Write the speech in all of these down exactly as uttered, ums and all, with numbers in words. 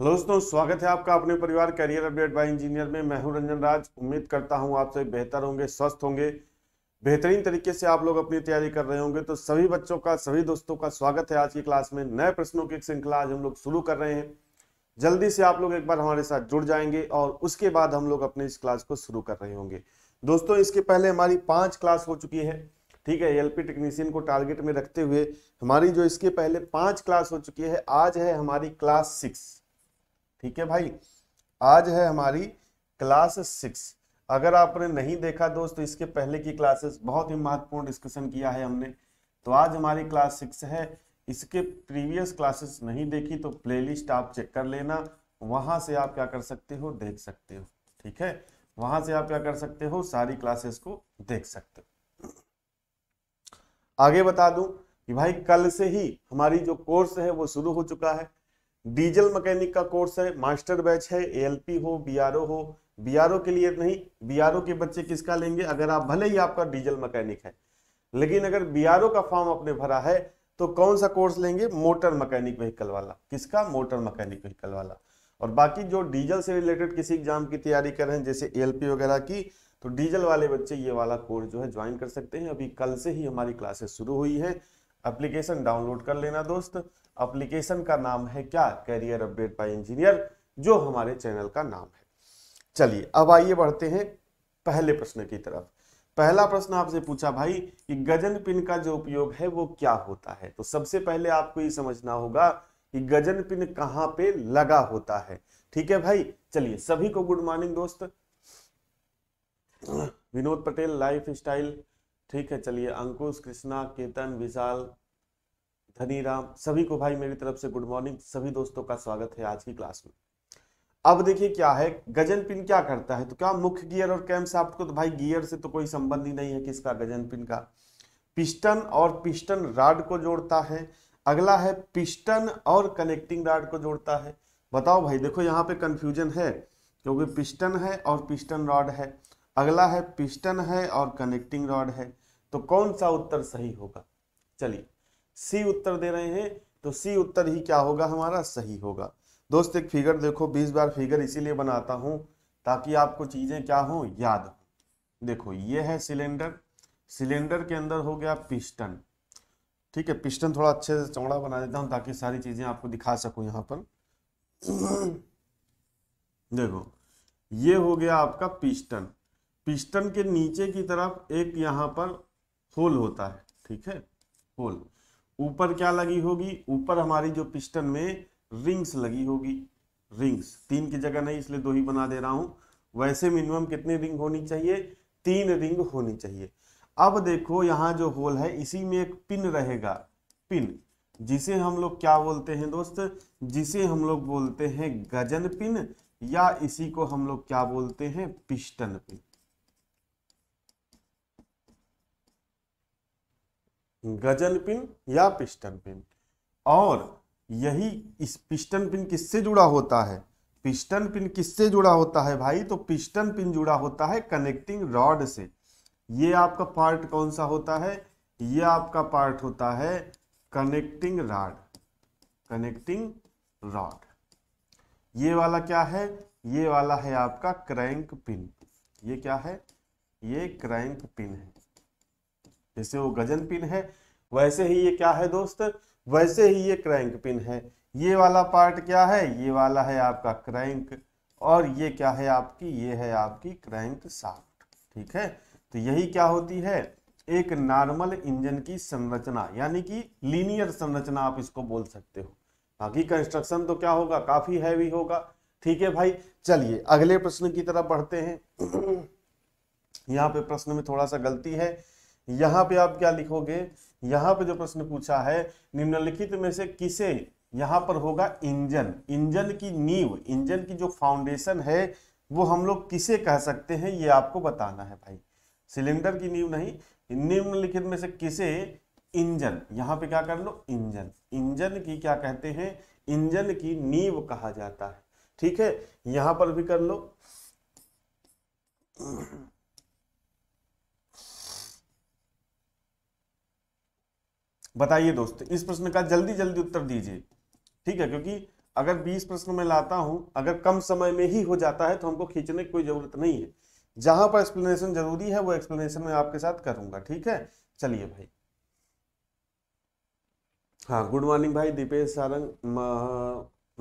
Hello दोस्तों, स्वागत है आपका अपने परिवार करियर अपडेट बाय इंजीनियर में। मैं हूं रंजन राज। उम्मीद करता हूं आप सभी बेहतर होंगे, स्वस्थ होंगे, बेहतरीन तरीके से आप लोग अपनी तैयारी कर रहे होंगे। तो सभी बच्चों का, सभी दोस्तों का स्वागत है आज की क्लास में। नए प्रश्नों की एक श्रृंखला आज हम लोग शुरू कर रहे हैं। जल्दी से आप लोग एक बार हमारे साथ जुड़ जाएंगे और उसके बाद हम लोग अपने इस क्लास को शुरू कर रहे होंगे। दोस्तों, इसके पहले हमारी पाँच क्लास हो चुकी है, ठीक है। एएलपी टेक्नीशियन को टारगेट में रखते हुए हमारी जो इसके पहले पाँच क्लास हो चुकी है। आज है हमारी क्लास सिक्स, ठीक है भाई, आज है हमारी क्लास सिक्स। अगर आपने नहीं देखा दोस्त, इसके पहले की क्लासेस बहुत ही महत्वपूर्ण डिस्कशन किया है हमने। तो आज हमारी क्लास सिक्स है, इसके प्रीवियस क्लासेस नहीं देखी तो प्लेलिस्ट आप चेक कर लेना, वहां से आप क्या कर सकते हो, देख सकते हो, ठीक है। वहां से आप क्या कर सकते हो, सारी क्लासेस को देख सकते हो। आगे बता दूं कि भाई कल से ही हमारी जो कोर्स है वो शुरू हो चुका है। डीजल मैकेनिक का कोर्स है, मास्टर बैच है। एएलपी हो, बीआरओ हो, बीआरओ के लिए नहीं, बीआरओ के बच्चे किसका लेंगे, अगर आप भले ही आपका डीजल मैकेनिक है लेकिन अगर बीआरओ का फॉर्म आपने भरा है तो कौन सा कोर्स लेंगे, मोटर मैकेनिक व्हीकल वाला। किसका, मोटर मैकेनिक व्हीकल वाला। और बाकी जो डीजल से रिलेटेड किसी एग्जाम की तैयारी कर रहे हैं जैसे एएलपी वगैरह की, तो डीजल वाले बच्चे ये वाला कोर्स जो है ज्वाइन कर सकते हैं। अभी कल से ही हमारी क्लासेस शुरू हुई है। एप्लीकेशन डाउनलोड कर लेना दोस्त। एप्लीकेशन का नाम है क्या, करियर अपडेट बाय इंजीनियर, जो हमारे चैनल का नाम है। चलिए अब आइए बढ़ते हैं पहले प्रश्न की तरफ। पहला प्रश्न आपसे पूछा भाई कि गजन पिन का जो उपयोग है वो क्या होता है। तो सबसे पहले आपको ये समझना होगा कि गजन पिन कहाँ पे लगा होता है, ठीक है भाई। चलिए, सभी को गुड मॉर्निंग दोस्त। विनोद पटेल लाइफ स्टाइल, ठीक है। चलिए, अंकुश कृष्णा, केतन, विशाल, धनी राम, सभी को भाई मेरी तरफ से गुड मॉर्निंग। सभी दोस्तों का स्वागत है आज की क्लास में। अब देखिए क्या है, गजन पिन क्या करता है। तो क्या मुख्य गियर और कैमशाफ्ट को, तो भाई गियर से तो कोई संबंध ही नहीं है किसका, गजन पिन का। पिस्टन और पिस्टन राड को जोड़ता है। अगला है पिस्टन और कनेक्टिंग राड को जोड़ता है। बताओ भाई, देखो यहाँ पे कंफ्यूजन है क्योंकि पिस्टन है और पिस्टन रॉड है। अगला है पिस्टन है और कनेक्टिंग रॉड है, तो कौन सा उत्तर सही होगा। चलिए, सी उत्तर दे रहे हैं, तो सी उत्तर ही क्या होगा, हमारा सही होगा। दोस्त एक फिगर देखो, बीस बार फिगर इसीलिए बनाता हूं ताकि आपको चीजें क्या हो, याद हो। देखो ये है सिलेंडर, सिलेंडर के अंदर हो गया पिस्टन, ठीक है। पिस्टन थोड़ा अच्छे से चौड़ा बना देता हूं ताकि सारी चीजें आपको दिखा सकूं। यहाँ पर देखो, ये हो गया आपका पिस्टन। पिस्टन के नीचे की तरफ एक यहाँ पर होल होता है, ठीक है, होल। ऊपर क्या लगी होगी, ऊपर हमारी जो पिस्टन में रिंग्स लगी होगी। रिंग्स तीन की जगह नहीं, इसलिए दो ही बना दे रहा हूं। वैसे मिनिमम कितनी रिंग होनी चाहिए, तीन रिंग होनी चाहिए। अब देखो यहाँ जो होल है इसी में एक पिन रहेगा, पिन, जिसे हम लोग क्या बोलते हैं दोस्त, जिसे हम लोग बोलते हैं गजन पिन, या इसी को हम लोग क्या बोलते हैं, पिस्टन पिन। गजन पिन या पिस्टन पिन। और यही इस पिस्टन पिन किससे जुड़ा होता है, पिस्टन पिन किससे जुड़ा होता है भाई, तो पिस्टन पिन जुड़ा होता है कनेक्टिंग रॉड से। ये आपका पार्ट कौन सा होता है, ये आपका पार्ट होता है कनेक्टिंग रॉड, कनेक्टिंग रॉड। ये वाला क्या है, ये वाला है आपका क्रैंक पिन। ये क्या है, ये क्रैंक पिन है। जैसे वो गजन पिन है वैसे ही ये क्या है दोस्त, वैसे ही ये क्रैंक पिन है। ये वाला पार्ट क्या है, ये वाला है आपका क्रैंक, और ये क्या है आपकी, ये है आपकी क्रैंक शाफ्ट, ठीक है। तो यही क्या होती है, एक नॉर्मल इंजन की संरचना, यानी कि लीनियर संरचना आप इसको बोल सकते हो। बाकी कंस्ट्रक्शन तो क्या होगा, काफी हैवी होगा, ठीक है भाई। चलिए अगले प्रश्न की तरफ बढ़ते हैं। यहाँ पे प्रश्न में थोड़ा सा गलती है, यहाँ पे आप क्या लिखोगे, यहाँ पे जो प्रश्न पूछा है, निम्नलिखित में से किसे, यहाँ पर होगा इंजन, इंजन की नींव, इंजन की जो फाउंडेशन है वो हम लोग किसे कह सकते हैं, ये आपको बताना है भाई। सिलेंडर की नींव नहीं, निम्नलिखित में से किसे, इंजन, यहाँ पे क्या कर लो, इंजन। इंजन की क्या कहते हैं, इंजन की नींव कहा जाता है, ठीक है। यहाँ पर भी कर लो, बताइए दोस्त। इस प्रश्न का जल्दी जल्दी उत्तर दीजिए, ठीक है, क्योंकि अगर बीस प्रश्न में लाता हूं, अगर कम समय में ही हो जाता है तो हमको खींचने की कोई जरूरत नहीं है। जहां पर एक्सप्लेनेशन जरूरी है वो एक्सप्लेनेशन में आपके साथ करूंगा, ठीक है। चलिए भाई, हाँ गुड मॉर्निंग भाई, दीपेश, सारंग,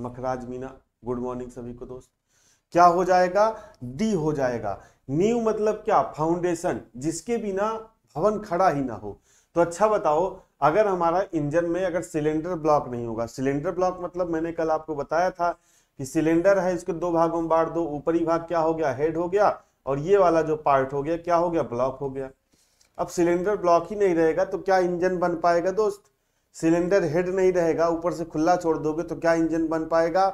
मखराज, मीना, गुड मॉर्निंग सभी को दोस्त। क्या हो जाएगा? डी हो जाएगा। नींव मतलब क्या? फाउंडेशन, जिसके बिना भवन खड़ा ही ना हो। तो अच्छा बताओ, अगर हमारा इंजन में अगर सिलेंडर ब्लॉक नहीं होगा, सिलेंडर ब्लॉक मतलब मैंने कल आपको बताया था कि सिलेंडर है इसके दो भागों में बांट दो, ऊपरी भाग क्या हो गया? हेड हो गया, और ये वाला जो पार्ट हो गया क्या हो गया? ब्लॉक हो गया। अब सिलेंडर ब्लॉक ही नहीं रहेगा तो क्या इंजन बन पाएगा दोस्त? सिलेंडर हेड नहीं रहेगा, ऊपर से खुला छोड़ दोगे तो क्या इंजन बन पाएगा?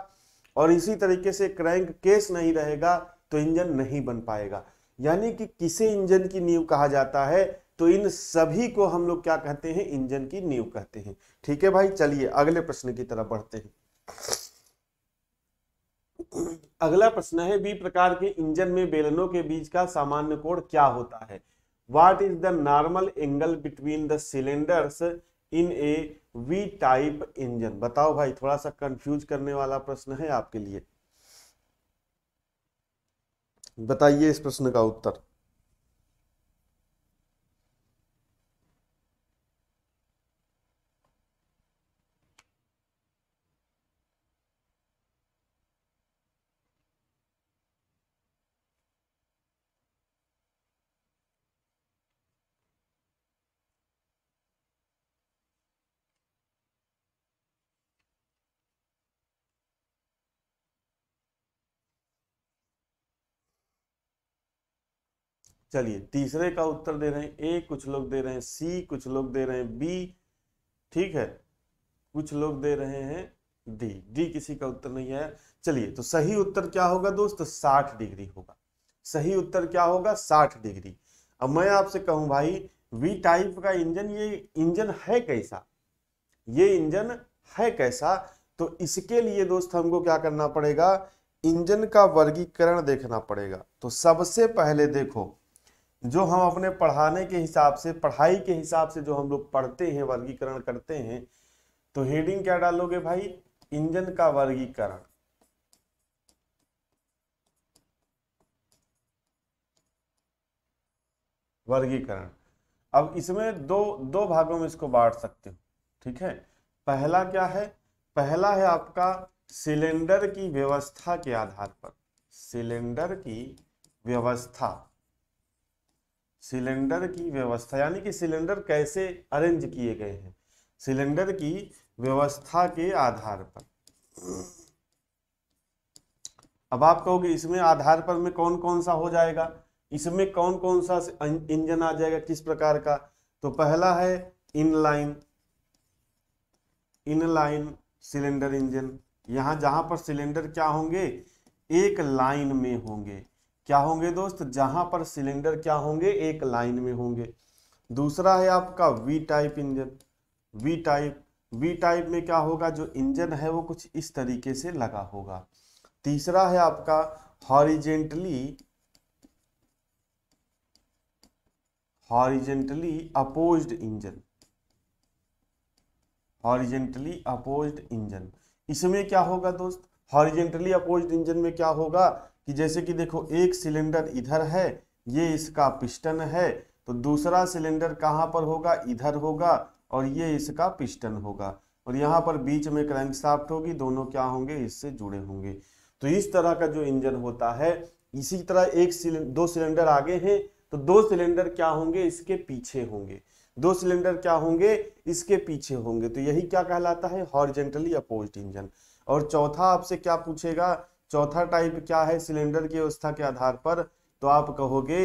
और इसी तरीके से क्रैंक केस नहीं रहेगा तो इंजन नहीं बन पाएगा। यानी कि किसे इंजन की नींव कहा जाता है? तो इन सभी को हम लोग क्या कहते हैं? इंजन की नींव कहते हैं, ठीक है भाई। चलिए अगले प्रश्न की तरफ बढ़ते हैं। अगला प्रश्न है, बी प्रकार के इंजन में बेलनों के बीच का सामान्य कोण क्या होता है? What is the normal angle between the cylinders in a V type engine? बताओ भाई, थोड़ा सा कंफ्यूज करने वाला प्रश्न है आपके लिए। बताइए इस प्रश्न का उत्तर। चलिए, तीसरे का उत्तर दे रहे हैं ए, कुछ लोग दे रहे हैं सी, कुछ लोग दे रहे हैं बी, ठीक है, कुछ लोग दे रहे हैं डी। डी किसी का उत्तर नहीं आया। चलिए, तो सही उत्तर क्या होगा दोस्त? साठ डिग्री होगा। सही उत्तर क्या होगा? साठ डिग्री। अब मैं आपसे कहूं भाई, वी टाइप का इंजन, ये इंजन है कैसा? ये इंजन है कैसा? तो इसके लिए दोस्त हमको क्या करना पड़ेगा? इंजन का वर्गीकरण देखना पड़ेगा। तो सबसे पहले देखो, जो हम अपने पढ़ाने के हिसाब से, पढ़ाई के हिसाब से जो हम लोग पढ़ते हैं, वर्गीकरण करते हैं, तो हेडिंग क्या डालोगे भाई? इंजन का वर्गीकरण। वर्गीकरण अब इसमें दो दो भागों में इसको बांट सकते हो, ठीक है। पहला क्या है? पहला है आपका सिलेंडर की व्यवस्था के आधार पर, सिलेंडर की व्यवस्था, सिलेंडर की व्यवस्था, यानी कि सिलेंडर कैसे अरेंज किए गए हैं, सिलेंडर की व्यवस्था के आधार पर। अब आप कहोगे इसमें आधार पर में कौन कौन सा हो जाएगा, इसमें कौन कौन सा इंजन आ जाएगा, किस प्रकार का? तो पहला है इनलाइन, इनलाइन सिलेंडर इंजन। यहाँ जहां पर सिलेंडर क्या होंगे? एक लाइन में होंगे। क्या होंगे दोस्त? जहां पर सिलेंडर क्या होंगे? एक लाइन में होंगे। दूसरा है आपका V type engine. V type, V type में क्या होगा? जो इंजन है वो कुछ इस तरीके से लगा होगा। तीसरा है आपका horizontally, horizontally opposed engine, horizontally opposed engine. इसमें क्या होगा दोस्त? हॉरिजेंटली अपोज्ड इंजन में क्या होगा कि जैसे कि देखो, एक सिलेंडर इधर है, ये इसका पिस्टन है, तो दूसरा सिलेंडर कहाँ पर होगा? इधर होगा, और ये इसका पिस्टन होगा, और यहाँ पर बीच में क्रैंकशाफ्ट होगी, दोनों क्या होंगे? इससे जुड़े होंगे। तो इस तरह का जो इंजन होता है, इसी तरह एक सिलेंडर, दो सिलेंडर आगे हैं तो दो सिलेंडर क्या होंगे? इसके पीछे होंगे। दो सिलेंडर क्या होंगे? इसके पीछे होंगे। तो यही क्या कहलाता है? Horizontally opposed engine. और चौथा आपसे क्या पूछेगा? चौथा टाइप क्या है सिलेंडर की व्यवस्था के आधार पर? तो आप कहोगे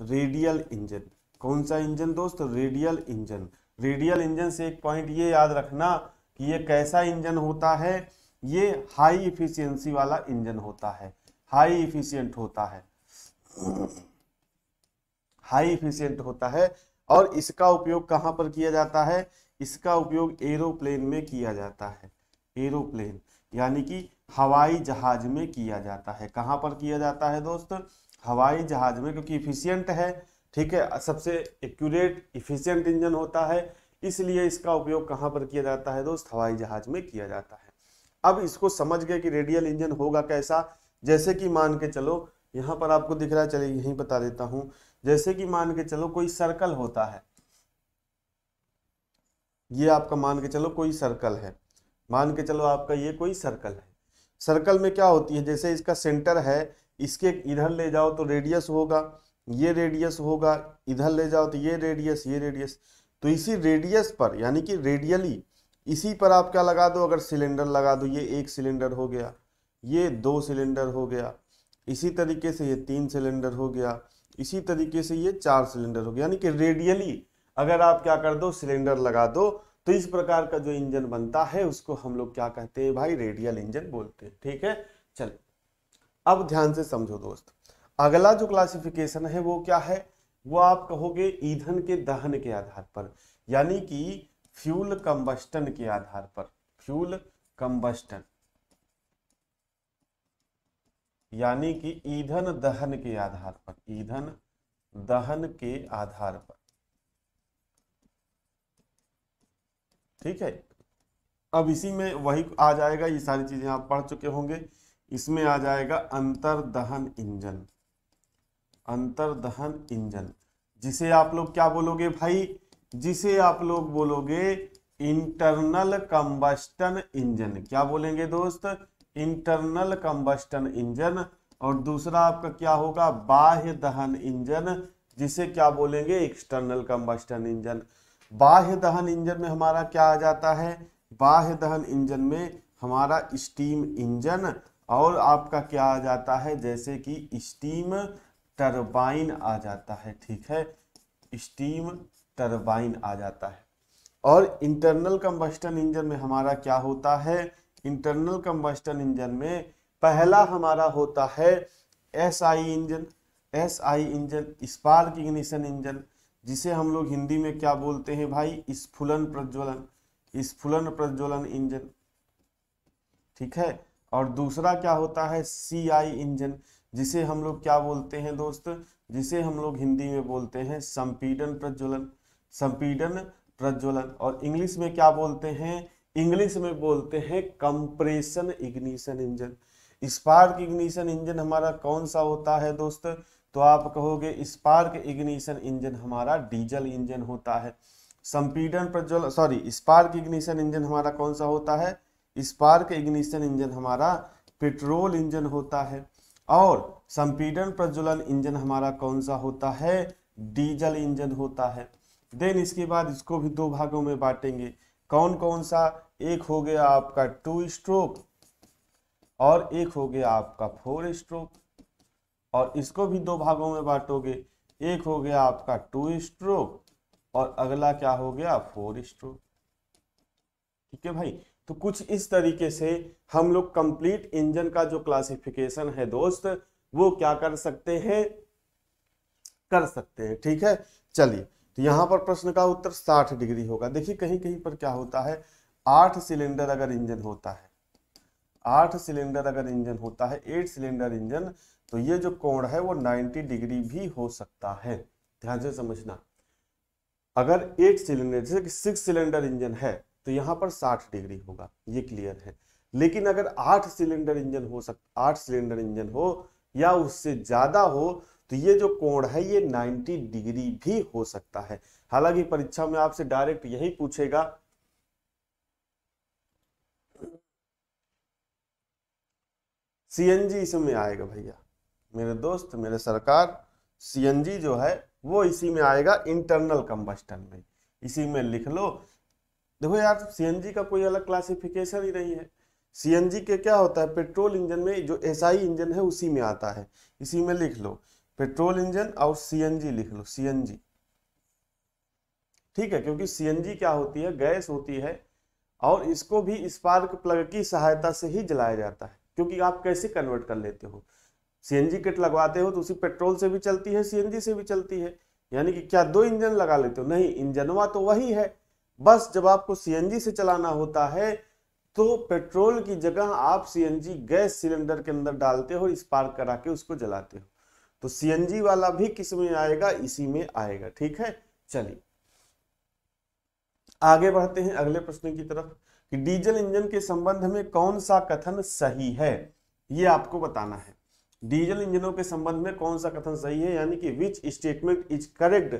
रेडियल इंजन। कौन सा इंजन दोस्त? Radial engine. रेडियल इंजन से एक पॉइंट ये याद रखना कि ये कैसा इंजन होता है? ये हाई इफिशियंसी वाला इंजन होता है, हाई इफिशियंट होता है, हाई इफिशियंट होता है। और इसका उपयोग कहाँ पर किया जाता है? इसका उपयोग एरोप्लेन में किया जाता है, एरोप्लेन यानी कि हवाई जहाज में किया जाता है। कहाँ पर किया जाता है दोस्त? हवाई जहाज में, क्योंकि इफिशियंट है, ठीक है, सबसे एक्यूरेट इफिशियंट इंजन होता है, इसलिए इसका उपयोग कहाँ पर किया जाता है दोस्त? हवाई जहाज में किया जाता है। अब इसको समझ गए कि रेडियल इंजन होगा कैसा। जैसे कि मान के चलो यहाँ पर आपको दिख रहा है, चलिए यहीं बता देता हूँ। जैसे कि मान के चलो कोई सर्कल होता है, ये आपका मान के चलो कोई सर्कल है, मान के चलो आपका ये कोई सर्कल है। सर्कल में क्या होती है, जैसे इसका सेंटर है, इसके इधर ले जाओ तो रेडियस होगा, ये रेडियस होगा, इधर ले जाओ तो ये रेडियस, ये रेडियस। तो इसी रेडियस पर यानी कि रेडियली इसी पर आप क्या लगा दो, अगर सिलेंडर लगा दो, ये एक सिलेंडर हो गया, ये दो सिलेंडर हो गया, इसी तरीके से ये तीन सिलेंडर हो गया, इसी तरीके से ये चार सिलेंडर हो गया। यानी कि रेडियली अगर आप क्या कर दो, सिलेंडर लगा दो, तो इस प्रकार का जो इंजन बनता है उसको हम लोग क्या कहते हैं भाई, रेडियल इंजन बोलते हैं। ठीक है, चल अब ध्यान से समझो दोस्त, अगला जो क्लासिफिकेशन है वो क्या है, वो आप कहोगे ईंधन के दहन के आधार पर, यानी कि फ्यूल कंबस्टन के आधार पर, फ्यूल कंबस्टन यानी कि ईंधन दहन के आधार पर, ईंधन दहन के आधार पर। ठीक है, अब इसी में वही आ जाएगा, ये सारी चीजें आप पढ़ चुके होंगे। इसमें आ जाएगा अंतर्दहन इंजन, अंतर्दहन इंजन, जिसे आप लोग क्या बोलोगे भाई, जिसे आप लोग बोलोगे इंटरनल कंबस्टन इंजन। क्या बोलेंगे दोस्त, इंटरनल कंबस्टन इंजन। और दूसरा आपका क्या होगा, बाह्य दहन इंजन, जिसे क्या बोलेंगे, एक्सटर्नल कंबस्टन इंजन। बाह्य दहन इंजन में हमारा क्या आ जाता है, बाह्य दहन इंजन में हमारा स्टीम इंजन और आपका क्या आ जाता है, जैसे कि स्टीम टरबाइन आ जाता है। ठीक है, स्टीम टरबाइन आ जाता है। और इंटरनल कंबस्टन इंजन में हमारा क्या होता है, इंटरनल कंबस्टन इंजन में पहला हमारा होता है SI engine, SI engine, spark ignition engine, जिसे हम लोग हिंदी में क्या बोलते हैं भाई, स्फुलन प्रज्वलन, स्फुलन प्रज्वलन इंजन। ठीक है, और दूसरा क्या होता है सीआई इंजन, जिसे हम लोग क्या बोलते हैं दोस्त, जिसे हम लोग हिंदी में बोलते हैं संपीडन प्रज्वलन, संपीडन प्रज्वलन। और इंग्लिश में क्या बोलते हैं, इंग्लिश में बोलते हैं compression ignition engine. Spark ignition engine हमारा कौन सा होता है दोस्त, तो आप कहोगे स्पार्क इग्निशन इंजन हमारा डीजल इंजन होता है। संपीडन प्रज्वलन सॉरी स्पार्क इग्निशन इंजन हमारा कौन सा होता है, स्पार्क इग्निशन इंजन हमारा पेट्रोल इंजन होता है। और संपीडन प्रज्वलन इंजन हमारा कौन सा होता है, डीजल इंजन होता है। देन इसके बाद इसको भी दो भागों में बांटेंगे, कौन कौन सा, एक हो गया आपका टू स्ट्रोक और एक हो गया आपका फोर स्ट्रोक। और इसको भी दो भागों में बांटोगे, एक हो गया आपका टू स्ट्रोक और अगला क्या हो गया, फोर स्ट्रोक। ठीक है भाई, तो कुछ इस तरीके से हम लोग कंप्लीट इंजन का जो क्लासिफिकेशन है दोस्त, वो क्या कर सकते हैं, कर सकते हैं। ठीक है, चलिए तो यहाँ पर प्रश्न का उत्तर साठ डिग्री होगा। देखिए कहीं कहीं पर क्या होता है, आठ सिलेंडर अगर इंजन होता है, आठ सिलेंडर अगर इंजन होता है, एट सिलेंडर इंजन, तो ये जो कोण है वो नाइन्टी डिग्री भी हो सकता है। ध्यान से समझना, अगर एट सिलेंडर जैसे सिक्स सिलेंडर इंजन है तो यहाँ पर साठ डिग्री होगा, ये क्लियर है। लेकिन अगर आठ सिलेंडर इंजन हो सकता, आठ सिलेंडर इंजन हो या उससे ज्यादा हो, तो ये जो कोण है ये नब्बे डिग्री भी हो सकता है। हालांकि परीक्षा में आपसे डायरेक्ट यही पूछेगा, सीएनजी इसमें आएगा भैया मेरे दोस्त, मेरे सरकार, सीएनजी जो है वो इसी में आएगा, इंटरनल कंबस्टन में। इसी में लिख लो, देखो यार सीएनजी का कोई अलग क्लासिफिकेशन ही नहीं है। सीएनजी के क्या होता है, पेट्रोल इंजन में जो एसआई इंजन है उसी में आता है। इसी में लिख लो पेट्रोल इंजन और सीएनजी लिख लो, सीएनजी। ठीक है, क्योंकि सीएनजी क्या होती है, गैस होती है और इसको भी स्पार्क प्लग की सहायता से ही जलाया जाता है। क्योंकि आप कैसे कन्वर्ट कर लेते हो, सीएनजी किट लगवाते हो तो उसी पेट्रोल से भी चलती है, सीएनजी से भी चलती है। यानी कि क्या दो इंजन लगा लेते हो, नहीं, इंजनवा तो वही है, बस जब आपको सीएनजी से चलाना होता है तो पेट्रोल की जगह आप सीएनजी गैस सिलेंडर के अंदर डालते हो, स्पार्क करा के उसको जलाते हो। तो सीएनजी वाला भी किस में आएगा, इसी में आएगा। ठीक है, चलिए आगे बढ़ते हैं अगले प्रश्न की तरफ कि डीजल इंजन के संबंध में कौन सा कथन सही है, ये आपको बताना है। डीजल इंजनों के संबंध में कौन सा कथन सही है, यानी कि which statement is correct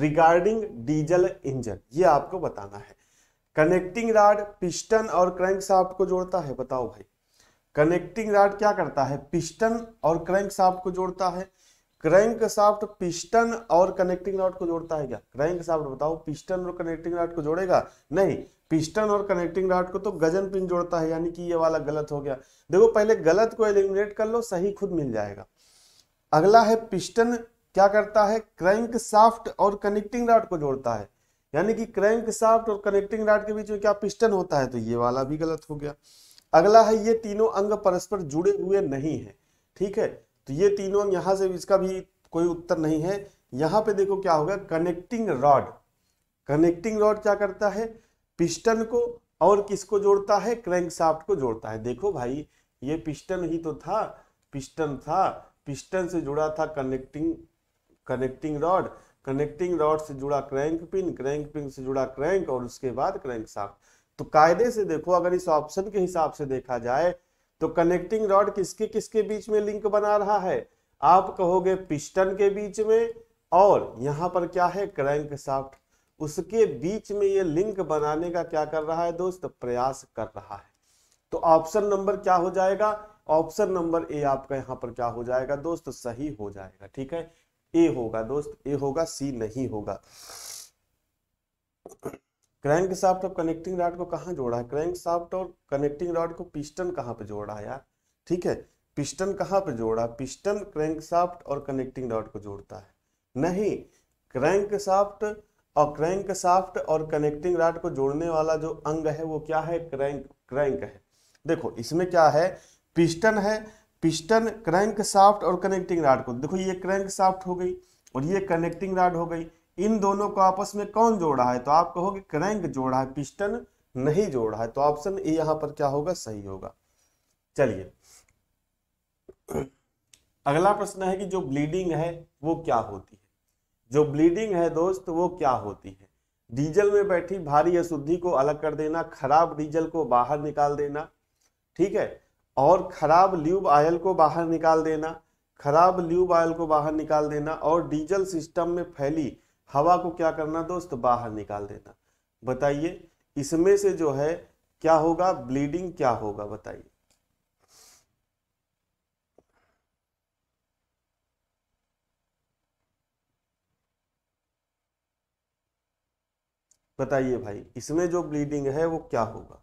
regarding diesel engine, ये आपको बताना है। कनेक्टिंग राड पिस्टन और क्रैंकशाफ्ट को जोड़ता है, बताओ भाई। कनेक्टिंग राड क्या करता है, पिस्टन और क्रैंकशाफ्ट को जोड़ता है। क्रैंकशाफ्ट पिस्टन और कनेक्टिंग रॉड को जोड़ता है क्या? क्रैंकशाफ्ट बताओ पिस्टन और कनेक्टिंग रॉड को जोड़ेगा? नहीं, पिस्टन और कनेक्टिंग रॉड को तो गजन पिन जोड़ता है, यानी कि ये वाला गलत हो गया। देखो पहले गलत को एलिमिनेट कर लो, सही खुद मिल जाएगा। अगला है पिस्टन क्या करता है, क्रैंकशाफ्ट और कनेक्टिंग रॉड को जोड़ता है, यानी कि क्रैंकशाफ्ट और कनेक्टिंग रॉड के बीच में क्या पिस्टन होता है, तो ये वाला भी गलत हो गया। अगला है ये तीनों अंग परस्पर जुड़े हुए नहीं है, ठीक है, तो ये तीनों अंग, यहाँ से इसका भी कोई उत्तर नहीं है। यहाँ पे देखो क्या होगा, कनेक्टिंग रॉड, कनेक्टिंग रॉड क्या करता है, पिस्टन को और किसको जोड़ता है, क्रैंकशाफ्ट को जोड़ता है। देखो भाई ये पिस्टन ही तो था, पिस्टन था, पिस्टन से जुड़ा था connecting connecting rod, connecting rod से जुड़ा क्रैंक पिन, क्रैंक पिन से जुड़ा क्रैंक और उसके बाद क्रैंकशाफ्ट। तो कायदे से देखो, अगर इस ऑप्शन के हिसाब से देखा जाए तो कनेक्टिंग रॉड किसके किसके बीच में लिंक बना रहा है, आप कहोगे पिस्टन के बीच में, और यहाँ पर क्या है क्रैंकशाफ्ट, उसके बीच में ये लिंक बनाने का क्या कर रहा है दोस्त, प्रयास कर रहा है। तो ऑप्शन नंबर क्या हो जाएगा, ऑप्शन नंबर ए आपका यहाँ पर क्या हो जाएगा दोस्त, सही हो जाएगा, ठीक है, ए होगा दोस्त, ए होगा, सी नहीं होगा। क्रैंकशाफ्ट और कनेक्टिंग रॉड को कहाँ जोड़ा है, क्रैंकशाफ्ट और कनेक्टिंग रॉड को पिस्टन कहाँ पे जोड़ा है यार, ठीक है, पिस्टन कहाँ पे जोड़ा, पिस्टन क्रैंकशाफ्ट और कनेक्टिंग रॉड को जोड़ता है, नहीं, क्रैंकशाफ्ट और क्रैंकशाफ्ट और कनेक्टिंग रॉड को जोड़ने वाला जो अंग है वो क्या है, क्रैंक क्रैंक है। देखो इसमें क्या है, पिस्टन है, पिस्टन क्रैंकशाफ्ट और कनेक्टिंग रॉड को, देखो ये क्रैंकशाफ्ट हो गई और ये कनेक्टिंग रॉड हो गई, इन दोनों को आपस में कौन जोड़ा है, तो आप कहोगे क्रैंक जोड़ा है, पिस्टन नहीं जोड़ा है, तो ऑप्शन ए यहाँ पर क्या होगा, सही होगा। चलिए अगला प्रश्न है कि जो ब्लीडिंग है वो क्या होती है, जो ब्लीडिंग है दोस्त वो क्या होती है। डीजल में बैठी भारी अशुद्धि को अलग कर देना, खराब डीजल को बाहर निकाल देना, ठीक है, और खराब ल्यूब आयल को बाहर निकाल देना, खराब ल्यूब आयल को बाहर निकाल देना और डीजल सिस्टम में फैली हवा को क्या करना दोस्त, बाहर निकाल देना। बताइए इसमें से जो है क्या होगा, ब्लीडिंग क्या होगा, बताइए। बताइए भाई इसमें जो ब्लीडिंग है वो क्या होगा।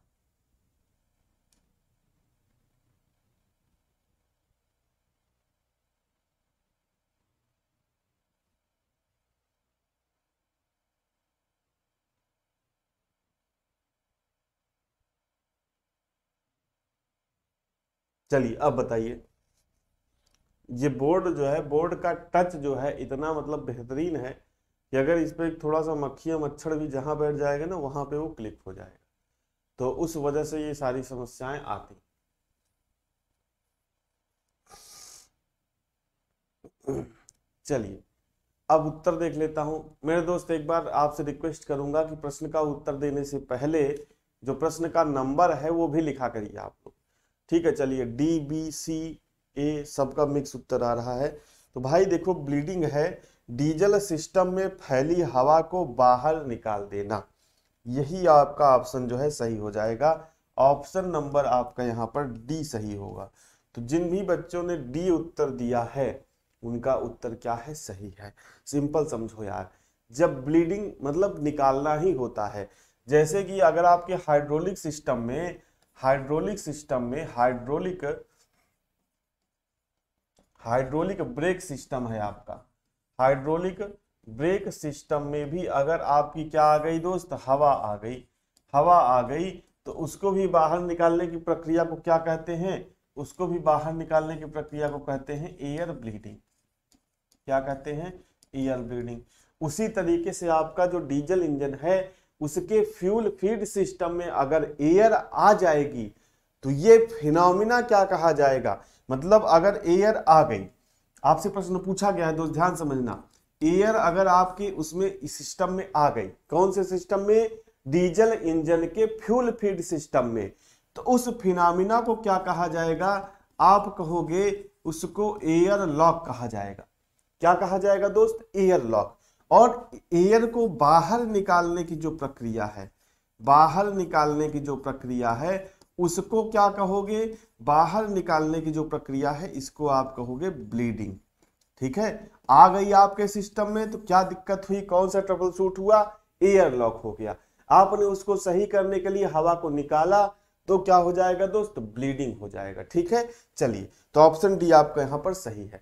चलिए अब बताइए, ये बोर्ड जो है, बोर्ड का टच जो है इतना मतलब बेहतरीन है कि अगर इस पर थोड़ा सा मक्खियाँ मच्छर भी जहाँ बैठ जाएगा ना वहाँ पे वो क्लिक हो जाएगा, तो उस वजह से ये सारी समस्याएं आती। चलिए अब उत्तर देख लेता हूँ। मेरे दोस्त एक बार आपसे रिक्वेस्ट करूंगा कि प्रश्न का उत्तर देने से पहले जो प्रश्न का नंबर है वो भी लिखा करिए आप लोग, ठीक है। चलिए डी बी सी ए सबका मिक्स उत्तर आ रहा है। तो भाई देखो ब्लीडिंग है, डीजल सिस्टम में फैली हवा को बाहर निकाल देना, यही आपका ऑप्शन जो है सही हो जाएगा। ऑप्शन नंबर आपका यहाँ पर डी सही होगा। तो जिन भी बच्चों ने डी उत्तर दिया है उनका उत्तर क्या है, सही है। सिंपल समझो यार, जब ब्लीडिंग मतलब निकालना ही होता है, जैसे कि अगर आपके हाइड्रोलिक सिस्टम में हाइड्रोलिक सिस्टम में हाइड्रोलिक हाइड्रोलिक ब्रेक सिस्टम है आपका, हाइड्रोलिक ब्रेक सिस्टम में भी अगर आपकी क्या आ गई दोस्त, हवा आ गई, हवा आ गई तो उसको भी बाहर निकालने की प्रक्रिया को क्या कहते हैं, उसको भी बाहर निकालने की प्रक्रिया को कहते हैं एयर ब्लीडिंग। क्या कहते हैं, एयर ब्लीडिंग। उसी तरीके से आपका जो डीजल इंजन है उसके फ्यूल फीड सिस्टम में अगर एयर आ जाएगी तो ये फिनोमिना क्या कहा जाएगा, मतलब अगर एयर आ गई, आपसे प्रश्न पूछा गया है दोस्त, ध्यान समझना, एयर अगर आपके उसमें इस सिस्टम में आ गई, कौन से सिस्टम में, डीजल इंजन के फ्यूल फीड सिस्टम में, तो उस फिनोमिना को क्या कहा जाएगा? आप कहोगे उसको एयर लॉक कहा जाएगा। क्या कहा जाएगा दोस्त? Air lock. और एयर को बाहर निकालने की जो प्रक्रिया है, बाहर निकालने की जो प्रक्रिया है उसको क्या कहोगे? बाहर निकालने की जो प्रक्रिया है इसको आप कहोगे ब्लीडिंग। ठीक है, आ गई आपके सिस्टम में, तो क्या दिक्कत हुई, कौन सा ट्रबल शूट हुआ? एयर लॉक हो गया। आपने उसको सही करने के लिए हवा को निकाला तो क्या हो जाएगा दोस्त? ब्लीडिंग हो जाएगा। ठीक है, चलिए, तो ऑप्शन डी आपका यहाँ पर सही है।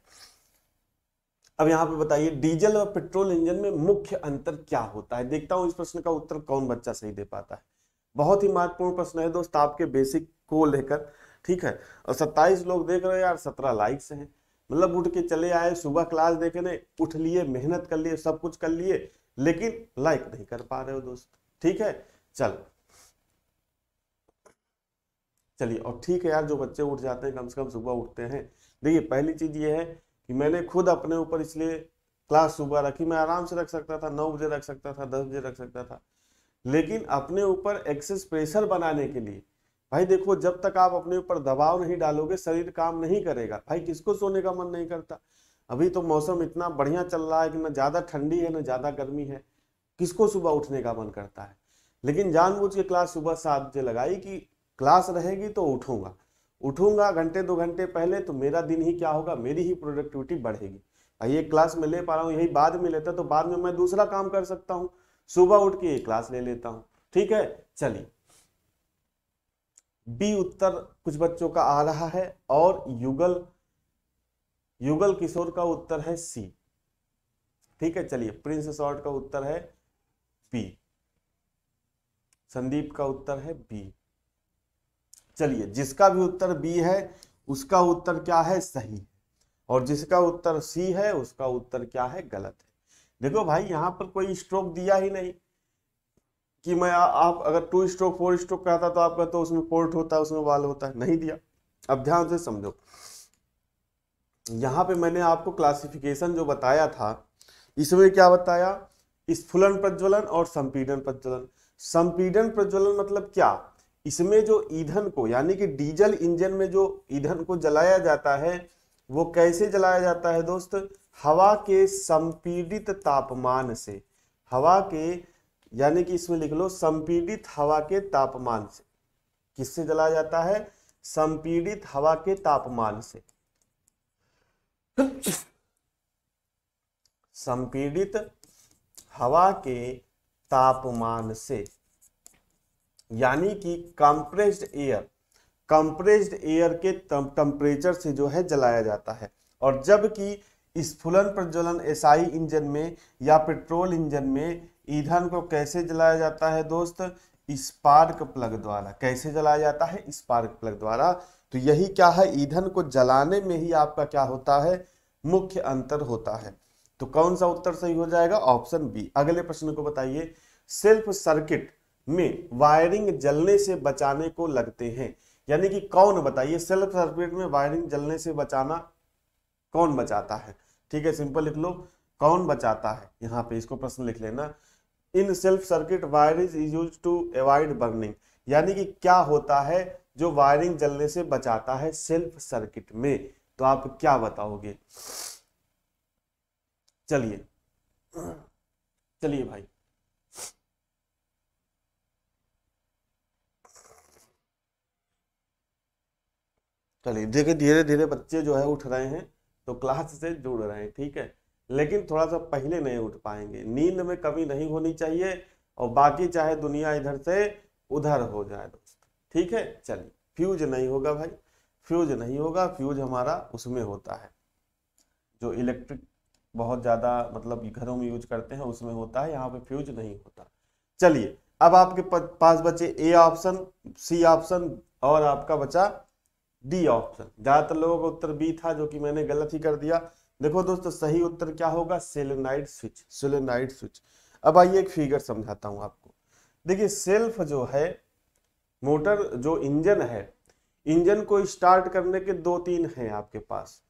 अब यहाँ पे बताइए डीजल और पेट्रोल इंजन में मुख्य अंतर क्या होता है? देखता हूँ इस प्रश्न का उत्तर कौन बच्चा सही दे पाता है। बहुत ही महत्वपूर्ण प्रश्न है दोस्त आपके बेसिक को लेकर। ठीक है, और सत्ताईस लोग देख रहे हैं यार, सत्रह लाइक्स हैं। मतलब उठ के चले आए, सुबह क्लास देखने उठ लिए, मेहनत कर लिए, सब कुछ कर लिए, लेकिन लाइक नहीं कर पा रहे हो दोस्त। ठीक है, चल चलिए। और ठीक है यार, जो बच्चे उठ जाते हैं कम से कम सुबह उठते हैं। देखिए पहली चीज ये है कि मैंने खुद अपने ऊपर इसलिए क्लास सुबह रखी, मैं आराम से रख सकता था, नौ बजे रख सकता था, दस बजे रख सकता था, लेकिन अपने ऊपर एक्सेस प्रेशर बनाने के लिए। भाई देखो, जब तक आप अपने ऊपर दबाव नहीं डालोगे शरीर काम नहीं करेगा। भाई किसको सोने का मन नहीं करता? अभी तो मौसम इतना बढ़िया चल रहा है कि ना ज़्यादा ठंडी है ना ज़्यादा गर्मी है, किसको सुबह उठने का मन करता है? लेकिन जानबूझ के क्लास सुबह सात बजे लगाई कि क्लास रहेगी तो उठूंगा, उठूंगा घंटे दो घंटे पहले, तो मेरा दिन ही क्या होगा, मेरी ही प्रोडक्टिविटी बढ़ेगी। भाई एक क्लास में ले पा रहा हूँ, यही बाद में लेता तो बाद में मैं दूसरा काम कर सकता हूँ, सुबह उठ के ये क्लास ले लेता हूँ। ठीक है, चलिए बी उत्तर कुछ बच्चों का आ रहा है। और युगल युगल किशोर का उत्तर है सी। ठीक है, चलिए प्रिंस शॉर्ट का उत्तर है बी, संदीप का उत्तर है बी। चलिए, जिसका भी उत्तर बी है उसका उत्तर क्या है? सही है। और जिसका उत्तर सी है उसका उत्तर क्या है? गलत है। देखो भाई, यहाँ पर कोई स्ट्रोक दिया ही नहीं कि मैं आ, आप अगर टू स्ट्रोक फोर स्ट्रोक कहता तो आप कहते हो उसमें पोर्ट होता है, उसमें वाल होता है, नहीं दिया। अब ध्यान से समझो, यहाँ पे मैंने आपको क्लासिफिकेशन जो बताया था इसमें क्या बताया? स्फुलन प्रज्वलन और संपीडन प्रज्वलन। संपीडन प्रज्वलन मतलब क्या? इसमें जो ईंधन को, यानी कि डीजल इंजन में जो ईंधन को जलाया जाता है वो कैसे जलाया जाता है दोस्त? हवा के संपीडित तापमान से, हवा के, यानी कि इसमें लिख लो संपीड़ित हवा के तापमान से। किससे जलाया जाता है? संपीड़ित हवा के तापमान से। संपीड़ित हवा के तापमान से, यानी कि कंप्रेस्ड एयर, कंप्रेस्ड एयर के टेम्परेचर से जो है जलाया जाता है। और जबकि स्फुलन प्रज्वलन एसआई इंजन में या पेट्रोल इंजन में ईंधन को कैसे जलाया जाता है दोस्त? स्पार्क प्लग द्वारा। कैसे जलाया जाता है? स्पार्क प्लग द्वारा। तो यही क्या है, ईंधन को जलाने में ही आपका क्या होता है? मुख्य अंतर होता है। तो कौन सा उत्तर सही हो जाएगा? Option B. अगले प्रश्न को बताइए, सेल्फ सर्किट में वायरिंग जलने से बचाने को लगते हैं, यानी कि कौन? बताइए, सेल्फ सर्किट में वायरिंग जलने से बचाना कौन बचाता है? ठीक है, सिंपल लिख लो, कौन बचाता है। यहाँ पे इसको प्रश्न लिख लेना, in self circuit wiring is use to avoid burning, यानी कि क्या होता है जो वायरिंग जलने से बचाता है सेल्फ सर्किट में? तो आप क्या बताओगे? चलिए चलिए भाई, चलिए देखिए, धीरे धीरे बच्चे जो है उठ रहे हैं तो क्लास से जुड़ रहे हैं। ठीक है, लेकिन थोड़ा सा पहले नहीं उठ पाएंगे। नींद में कमी नहीं होनी चाहिए, और बाकी चाहे दुनिया इधर से उधर हो जाए दोस्त। ठीक है, चलिए, फ्यूज नहीं होगा भाई, फ्यूज नहीं होगा। फ्यूज हमारा उसमें होता है जो इलेक्ट्रिक बहुत ज़्यादा मतलब घरों में यूज करते हैं, उसमें होता है, यहाँ पे फ्यूज नहीं होता। चलिए, अब आपके पास बचे ए ऑप्शन, सी ऑप्शन और आपका बचा डी ऑप्शन। ज़्यादातर लोगों का उत्तर बी था, जो कि मैंने गलत ही कर दिया। देखो दोस्तों, सही उत्तर क्या होगा? Solenoid switch, solenoid switch. अब आइए एक फिगर समझाता हूँ आपको। देखिए, सेल्फ जो है मोटर, जो इंजन है, इंजन को स्टार्ट करने के दो तीन हैं आपके पास।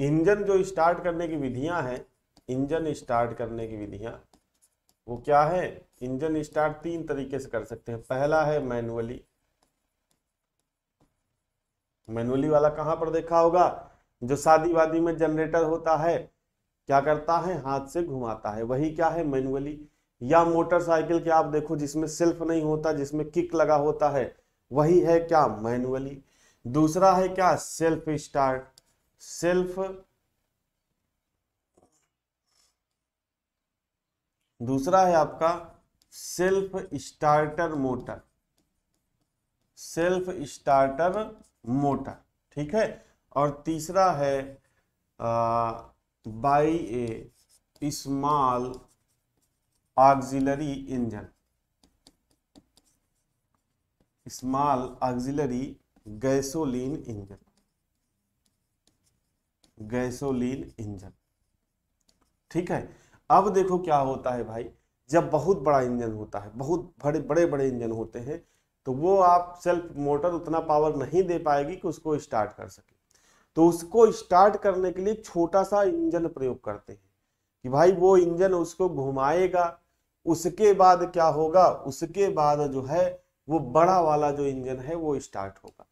इंजन जो स्टार्ट करने की विधियां हैं, इंजन स्टार्ट करने की विधियां, वो क्या है, इंजन स्टार्ट तीन तरीके से कर सकते हैं। पहला है मैनुअली, मैनुअली वाला कहाँ पर देखा होगा, जो शादी वादी में जनरेटर होता है, क्या करता है, हाथ से घुमाता है, वही क्या है मैनुअली। या मोटरसाइकिल के आप देखो जिसमें सेल्फ नहीं होता, जिसमें किक लगा होता है, वही है क्या मैनुअली। दूसरा है क्या सेल्फ स्टार्ट, सेल्फ, दूसरा है आपका self starter motor, self starter motor, ठीक है। और तीसरा है by a small auxiliary engine, small auxiliary gasoline engine, gasoline engine, ठीक है। अब देखो क्या होता है भाई, जब बहुत बड़ा इंजन होता है, बहुत बड़े बड़े बड़े इंजन होते हैं, तो वो आप सेल्फ मोटर उतना पावर नहीं दे पाएगी कि उसको स्टार्ट कर सके, तो उसको स्टार्ट करने के लिए छोटा सा इंजन प्रयोग करते हैं कि भाई वो इंजन उसको घुमाएगा। उसके बाद क्या होगा, उसके बाद जो है वो बड़ा वाला जो इंजन है वो स्टार्ट होगा।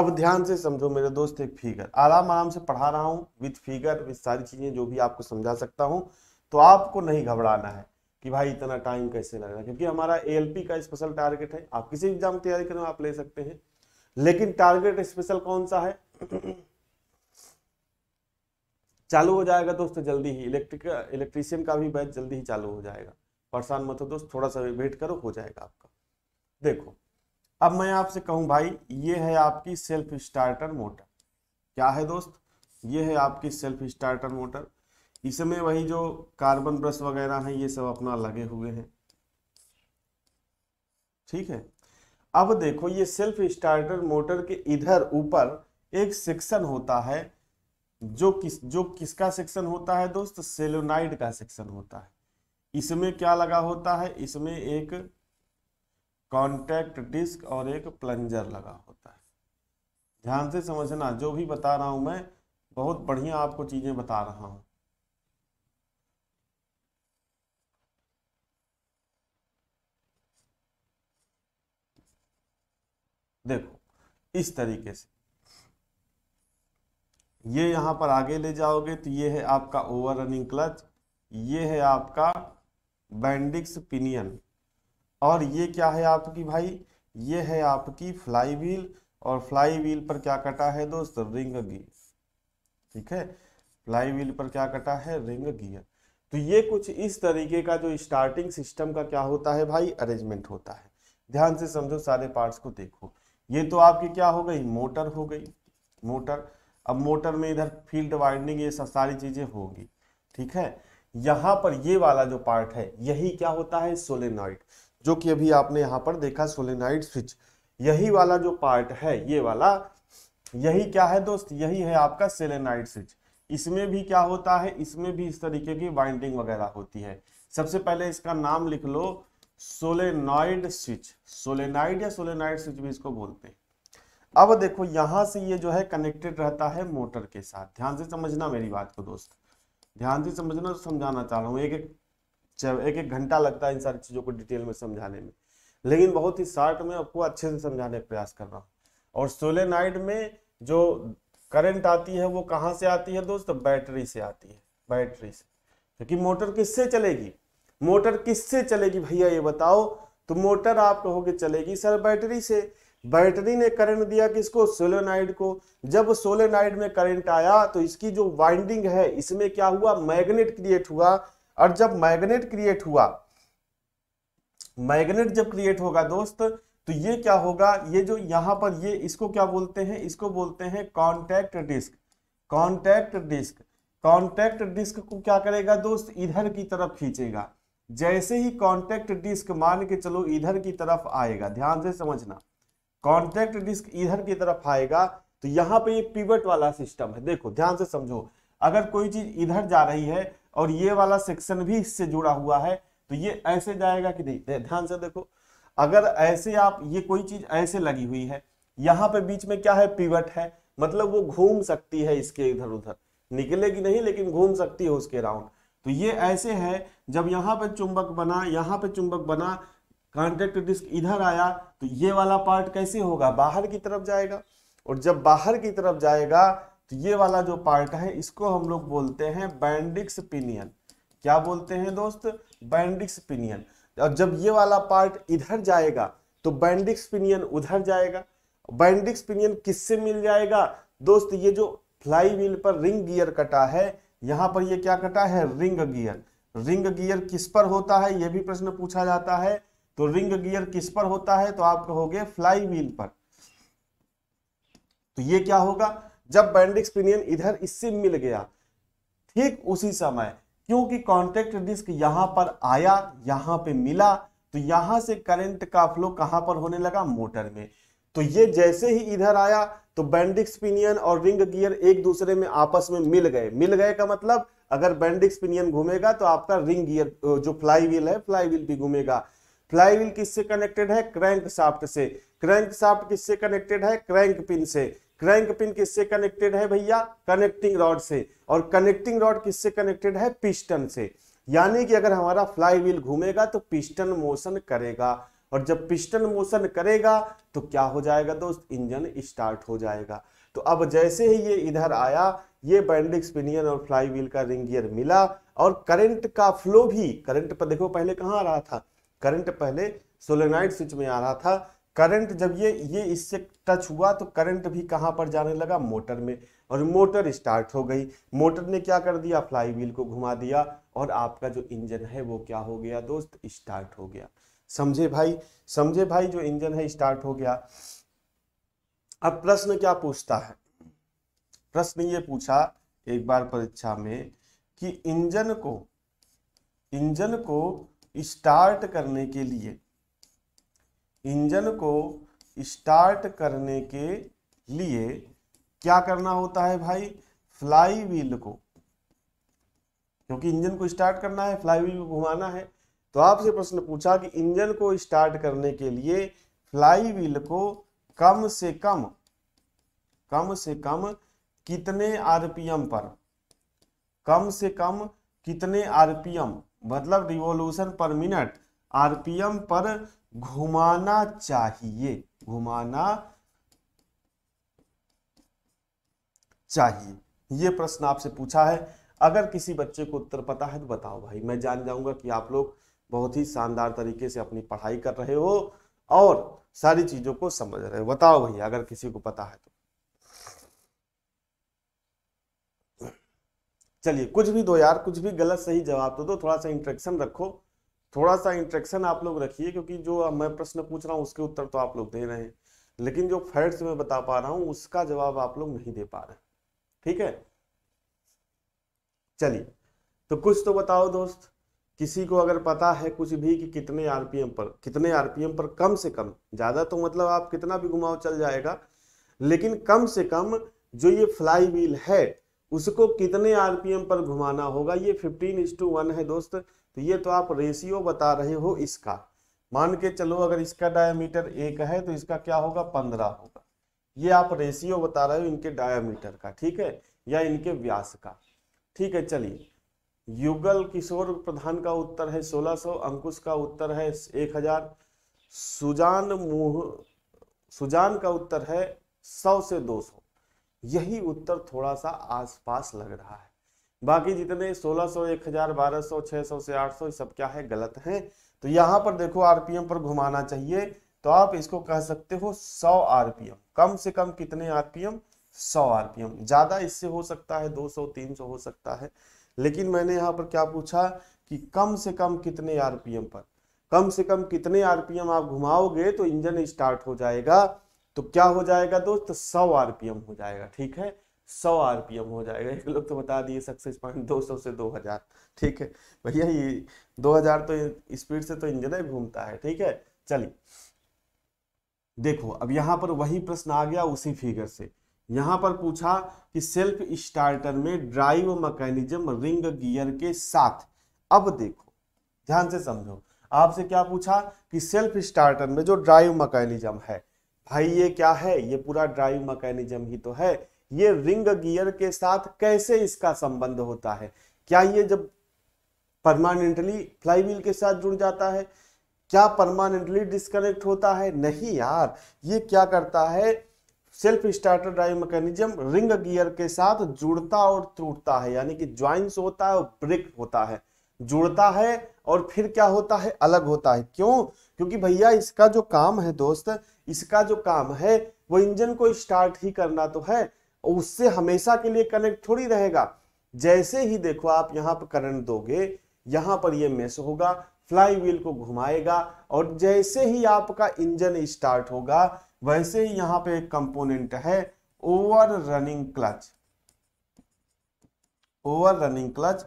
अब ध्यान से समझो मेरे दोस्त, एक फिगर आराम आराम से पढ़ा रहा हूँ, विद फिगर विद सारी चीजें जो भी आपको समझा सकता हूँ, तो आपको नहीं घबराना है कि भाई इतना टाइम कैसे लग रहा है, क्योंकि हमारा एएलपी का स्पेशल टारगेट है। आप किसी एग्जाम की तैयारी करें आप ले सकते हैं, लेकिन टारगेट स्पेशल कौन सा है, चालू हो जाएगा दोस्तों जल्दी ही, इलेक्ट्रिक इलेक्ट्रीशियन का भी बैच जल्दी ही चालू हो जाएगा, परेशान मत हो दोस्त, थोड़ा सा वेट करो, हो जाएगा आपका। देखो अब मैं आपसे कहूं भाई, ये है आपकी सेल्फ स्टार्टर मोटर, क्या है दोस्त, ये है आपकी सेल्फ स्टार्टर मोटर। इसमें वही जो कार्बन ब्रश वगैरह है ये सब अपना लगे हुए हैं, ठीक है। अब देखो ये सेल्फ स्टार्टर मोटर के इधर ऊपर एक सेक्शन होता है, जो किस जो किसका सेक्शन होता है दोस्त, सेलोनाइड का सेक्शन होता है। इसमें क्या लगा होता है, इसमें एक कॉन्टैक्ट डिस्क और एक प्लंजर लगा होता है। ध्यान से समझना, जो भी बता रहा हूं मैं बहुत बढ़िया आपको चीजें बता रहा हूं, देखो इस तरीके से। ये यहाँ पर आगे ले जाओगे तो ये है आपका ओवर रनिंग क्लच, ये है आपका बैंडिक्स पिनियन, और ये क्या है आपकी भाई, ये है आपकी फ्लाई व्हील, और फ्लाई व्हील पर क्या कटा है दोस्त, रिंग गियर, ठीक है, फ्लाई व्हील पर क्या कटा है, रिंग गियर। तो ये कुछ इस तरीके का जो स्टार्टिंग सिस्टम का क्या होता है भाई, अरेंजमेंट होता है। ध्यान से समझो, सारे पार्ट्स को देखो। ये तो आपकी क्या हो गई, मोटर हो गई, मोटर। अब मोटर में इधर फील्ड वाइंडिंग ये सब सारी चीजें होगी, ठीक है। यहाँ पर ये वाला जो पार्ट है यही क्या होता है, सोलेनॉइड, जो कि अभी आपने यहाँ पर देखा सोलेनॉइड स्विच, यही वाला जो पार्ट है ये वाला, यही क्या है दोस्त, यही है आपका सोलेनॉइड स्विच। इसमें भी क्या होता है, इसमें भी इस तरीके की वाइंडिंग वगैरह होती है। सबसे पहले इसका नाम लिख लो, सोलेनॉइड स्विच, सोलेनॉइड या सोलेनॉइड स्विच भी इसको बोलते हैं। अब देखो यहाँ से ये जो है कनेक्टेड रहता है मोटर के साथ। ध्यान से समझना मेरी बात को दोस्त, ध्यान से समझना, समझाना चाह रहा हूँ। एक एक जब एक एक घंटा लगता है इन सारी चीज़ों को डिटेल में समझाने में, लेकिन बहुत ही शार्ट में आपको अच्छे से समझाने का प्रयास कर रहा हूँ। और सोलेनॉइड में जो करंट आती है वो कहाँ से आती है दोस्त, बैटरी से आती है, बैटरी से, क्योंकि मोटर किससे चलेगी, मोटर किससे चलेगी भैया ये बताओ, तो मोटर आप कहोगे चलेगी सर बैटरी से। बैटरी ने करंट दिया किसको, सोलेनॉइड को। जब सोलेनॉइड में करंट आया तो इसकी जो वाइंडिंग है इसमें क्या हुआ, मैग्नेट क्रिएट हुआ। और जब मैग्नेट क्रिएट हुआ, मैग्नेट जब क्रिएट होगा दोस्त तो ये क्या होगा, ये जो यहाँ पर ये इसको क्या बोलते हैं, इसको बोलते हैं contact disc, contact disc. Contact disc को क्या करेगा दोस्त, इधर की तरफ खींचेगा। जैसे ही कॉन्टैक्ट डिस्क मान के चलो इधर की तरफ आएगा, ध्यान से समझना, कॉन्टैक्ट डिस्क इधर की तरफ आएगा तो यहाँ पे ये पिवट वाला सिस्टम है। देखो ध्यान से समझो, अगर कोई चीज इधर जा रही है और ये वाला सेक्शन भी इससे जुड़ा हुआ है तो ये ऐसे जाएगा कि नहीं, ध्यान से देखो। अगर ऐसे आप ये कोई चीज ऐसे लगी हुई है, यहाँ पे बीच में क्या है, पिवट है, मतलब वो घूम सकती है इसके इधर उधर, निकलेगी नहीं लेकिन घूम सकती है उसके राउंड। तो ये ऐसे है, जब यहाँ पर चुंबक बना, यहाँ पे चुंबक बना, कॉन्टैक्ट डिस्क इधर आया, तो ये वाला पार्ट कैसे होगा, बाहर की तरफ जाएगा। और जब बाहर की तरफ जाएगा तो ये वाला जो पार्ट है इसको हम लोग बोलते हैं बैंडिक्स पिनियन। क्या बोलते हैं दोस्त, बैंडिक्स पिनियन। और जब ये वाला पार्ट इधर जाएगा तो बैंडिक्स पिनियन उधर जाएगा। बैंडिक्स पिनियन किससे मिल जाएगा दोस्त, ये जो फ्लाई व्हील पर रिंग गियर कटा है, यहाँ पर ये क्या कटा है, रिंग गियर। रिंग गियर किस पर होता है, ये भी प्रश्न पूछा जाता है। तो रिंग गियर किस पर होता है, तो आप कहोगे फ्लाई व्हील पर। तो ये क्या होगा, जब बैंडिक्स पिनियन इधर इससे मिल गया, ठीक उसी समय क्योंकि कॉन्टैक्ट डिस्क यहां पर आया, यहां पे मिला, तो यहां से करंट का फ्लो कहां पर होने लगा, मोटर में। तो ये जैसे ही इधर आया तो बैंडिक्स पिनियन और रिंग गियर एक दूसरे में आपस में मिल गए। मिल गए का मतलब अगर बैंडिक्स पिनियन घूमेगा तो आपका रिंग गियर जो फ्लाई व्हील है, फ्लाई व्हील भी घूमेगा। फ्लाई व्हील किससे कनेक्टेड है, क्रैंक शाफ्ट से। क्रैंक शाफ्ट किससे कनेक्टेड है, क्रैंक पिन से। क्रैंक पिन किससे कनेक्टेड है भैया, कनेक्टिंग रॉड से। और कनेक्टिंग रॉड किससे कनेक्टेड है, पिस्टन से। यानी कि अगर हमारा फ्लाई व्हील घूमेगा तो पिस्टन मोशन करेगा, और जब पिस्टन मोशन करेगा तो क्या हो जाएगा दोस्त, इंजन स्टार्ट हो जाएगा। तो अब जैसे ही ये इधर आया, ये बैंडिक्स पिनियन और फ्लाई व्हील का रिंग गियर मिला, और करंट का फ्लो भी, करंट पर देखो पहले कहाँ आ रहा था, करंट पहले सोलेनाइड स्विच में आ रहा था। करंट जब ये ये इससे टच हुआ तो करंट भी कहाँ पर जाने लगा, मोटर में। और मोटर स्टार्ट हो गई। मोटर ने क्या कर दिया, फ्लाई व्हील को घुमा दिया, और आपका जो इंजन है वो क्या हो गया दोस्त, स्टार्ट हो गया। समझे भाई, समझे भाई, जो इंजन है स्टार्ट हो गया। अब प्रश्न क्या पूछता है, प्रश्न ये पूछा एक बार परीक्षा में कि इंजन को इंजन को स्टार्ट करने के लिए इंजन को स्टार्ट करने के लिए क्या करना होता है भाई, फ्लाई व्हील को, क्योंकि इंजन को स्टार्ट करना है, फ्लाई व्हील को घुमाना है। तो आपसे प्रश्न पूछा कि इंजन को स्टार्ट करने के लिए फ्लाई व्हील को कम से कम कम से कम कितने आरपीएम पर, कम से कम कितने आरपीएम मतलब रिवॉल्यूशन पर मिनट, आरपीएम पर घुमाना चाहिए, घुमाना चाहिए। ये प्रश्न आपसे पूछा है। अगर किसी बच्चे को उत्तर पता है तो बताओ भाई, मैं जान जाऊंगा कि आप लोग बहुत ही शानदार तरीके से अपनी पढ़ाई कर रहे हो और सारी चीजों को समझ रहे हो। बताओ भैया अगर किसी को पता है तो। चलिए कुछ भी दो यार, कुछ भी गलत सही जवाब तो दो, थोड़ा सा इंटरेक्शन रखो, थोड़ा सा इंटरेक्शन आप लोग रखिए, क्योंकि जो मैं प्रश्न पूछ रहा हूँ उसके उत्तर तो आप लोग दे रहे हैं, लेकिन जो फैक्ट्स मैं बता पा रहा हूँ उसका जवाब आप लोग नहीं दे पा रहे, ठीक है। चलिए तो कुछ तो बताओ दोस्त, किसी को अगर पता है कुछ भी कि कितने आरपीएम पर, कितने आरपीएम पर कम से कम, ज्यादा तो मतलब आप कितना भी घुमाओ चल जाएगा, लेकिन कम से कम जो ये फ्लाई व्हील है उसको कितने आरपीएम पर घुमाना होगा। ये फिफ्टीन इज टू वन है दोस्त। तो ये तो आप रेशियो बता रहे हो इसका, मान के चलो अगर इसका डायामीटर एक है तो इसका क्या होगा, पंद्रह होगा। ये आप रेशियो बता रहे हो इनके डायामीटर का, ठीक है, या इनके व्यास का, ठीक है। चलिए युगल किशोर प्रधान का उत्तर है सोलह सौ, अंकुश का उत्तर है एक हजार, सुजान मोह सुजान का उत्तर है सौ से दो सौ। यही उत्तर थोड़ा सा आसपास लग रहा है, बाकी जितने सोलह सौ, एक हजार, बारह सौ, छह सौ से आठ सौ सब क्या है, गलत हैं। तो यहाँ पर देखो आरपीएम पर घुमाना चाहिए, तो आप इसको कह सकते हो सौ आरपीएम, कम से कम कितने आरपीएम, सौ आरपीएम। ज्यादा इससे हो सकता है दो सौ, तीन सौ हो सकता है, लेकिन मैंने यहाँ पर क्या पूछा कि कम से कम कितने आरपीएम पर, कम से कम कितने आरपीएम आप घुमाओगे तो इंजन स्टार्ट हो जाएगा। तो क्या हो जाएगा दोस्त, सौ आरपीएम हो जाएगा, ठीक है, सौ आरपीएम हो जाएगा। एक लोग तो बता दिए सक्सेस पॉइंट दो सौ से दो हजार, ठीक है भैया, ये दो हजार तो स्पीड से तो इंजन घूमता है, ठीक है। चलिए देखो अब यहाँ पर वही प्रश्न आ गया उसी फिगर से। यहाँ पर पूछा कि सेल्फ स्टार्टर में ड्राइव मैकेनिज्म रिंग गियर के साथ। अब देखो ध्यान से समझो, आपसे क्या पूछा कि सेल्फ स्टार्टर में जो ड्राइव मैकेनिज्म है, भाई ये क्या है, ये पूरा ड्राइव मैकेनिज्म ही तो है। ये रिंग गियर के साथ कैसे इसका संबंध होता है, क्या ये जब परमानेंटली फ्लाईव्हील के साथ जुड़ जाता है? क्या परमानेंटली डिस्कनेक्ट होता है? नहीं यार, ये क्या करता है, self starter drive mechanism ring gear के साथ जुड़ता और टूटता है, यानी कि ज्वाइंस होता है और ब्रेक होता है, जुड़ता है और फिर क्या होता है, अलग होता है। क्यों? क्योंकि भैया इसका जो काम है दोस्त, इसका जो काम है वो इंजन को स्टार्ट ही करना तो है, उससे हमेशा के लिए कनेक्ट थोड़ी रहेगा। जैसे ही देखो आप यहाँ पर करंट दोगे, यहाँ पर ये मेस होगा, फ्लाई व्हील को घुमाएगा और जैसे ही आपका इंजन स्टार्ट होगा वैसे ही यहाँ पे एक कंपोनेंट है overrunning clutch. Overrunning clutch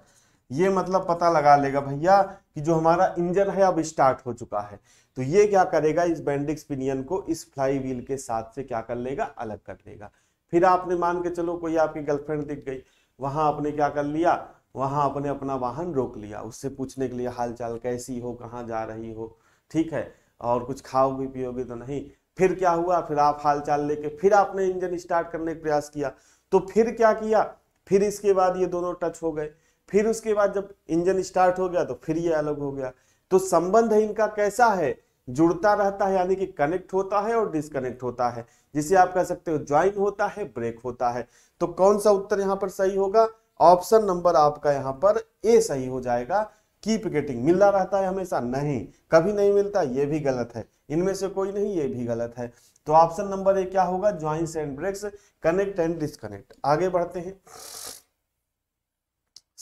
ये मतलब पता लगा लेगा भैया कि जो हमारा इंजन है अब स्टार्ट हो चुका है, तो ये क्या करेगा, इस बेंडिक्स पिनियन को इस फ्लाई व्हील के साथ से क्या कर लेगा, अलग कर लेगा। फिर आपने मान के चलो कोई आपकी गर्लफ्रेंड दिख गई, वहां आपने क्या कर लिया, वहां आपने अपना वाहन रोक लिया, उससे पूछने के लिए हाल चाल कैसी हो, कहाँ जा रही हो, ठीक है, और कुछ खाओगे पियोगे तो नहीं। फिर क्या हुआ, फिर आप हाल चाल लेके फिर आपने इंजन स्टार्ट करने का प्रयास किया, तो फिर क्या किया, फिर इसके बाद ये दोनों टच हो गए, फिर उसके बाद जब इंजन स्टार्ट हो गया तो फिर ये अलग हो गया। तो संबंध है इनका कैसा है, जुड़ता रहता है, यानी कि कनेक्ट होता है और डिस्कनेक्ट होता है, जिसे आप कह सकते हो ज्वाइन होता है, ब्रेक होता है। तो कौन सा उत्तर यहाँ पर सही होगा, ऑप्शन नंबर आपका यहाँ पर ए सही हो जाएगा। कीप गेटिंग मिलता रहता है हमेशा, नहीं कभी नहीं मिलता, ये भी गलत है, इनमें से कोई नहीं, ये भी गलत है। तो ऑप्शन नंबर ए क्या होगा, joints and breaks, connect and disconnect. आगे बढ़ते हैं,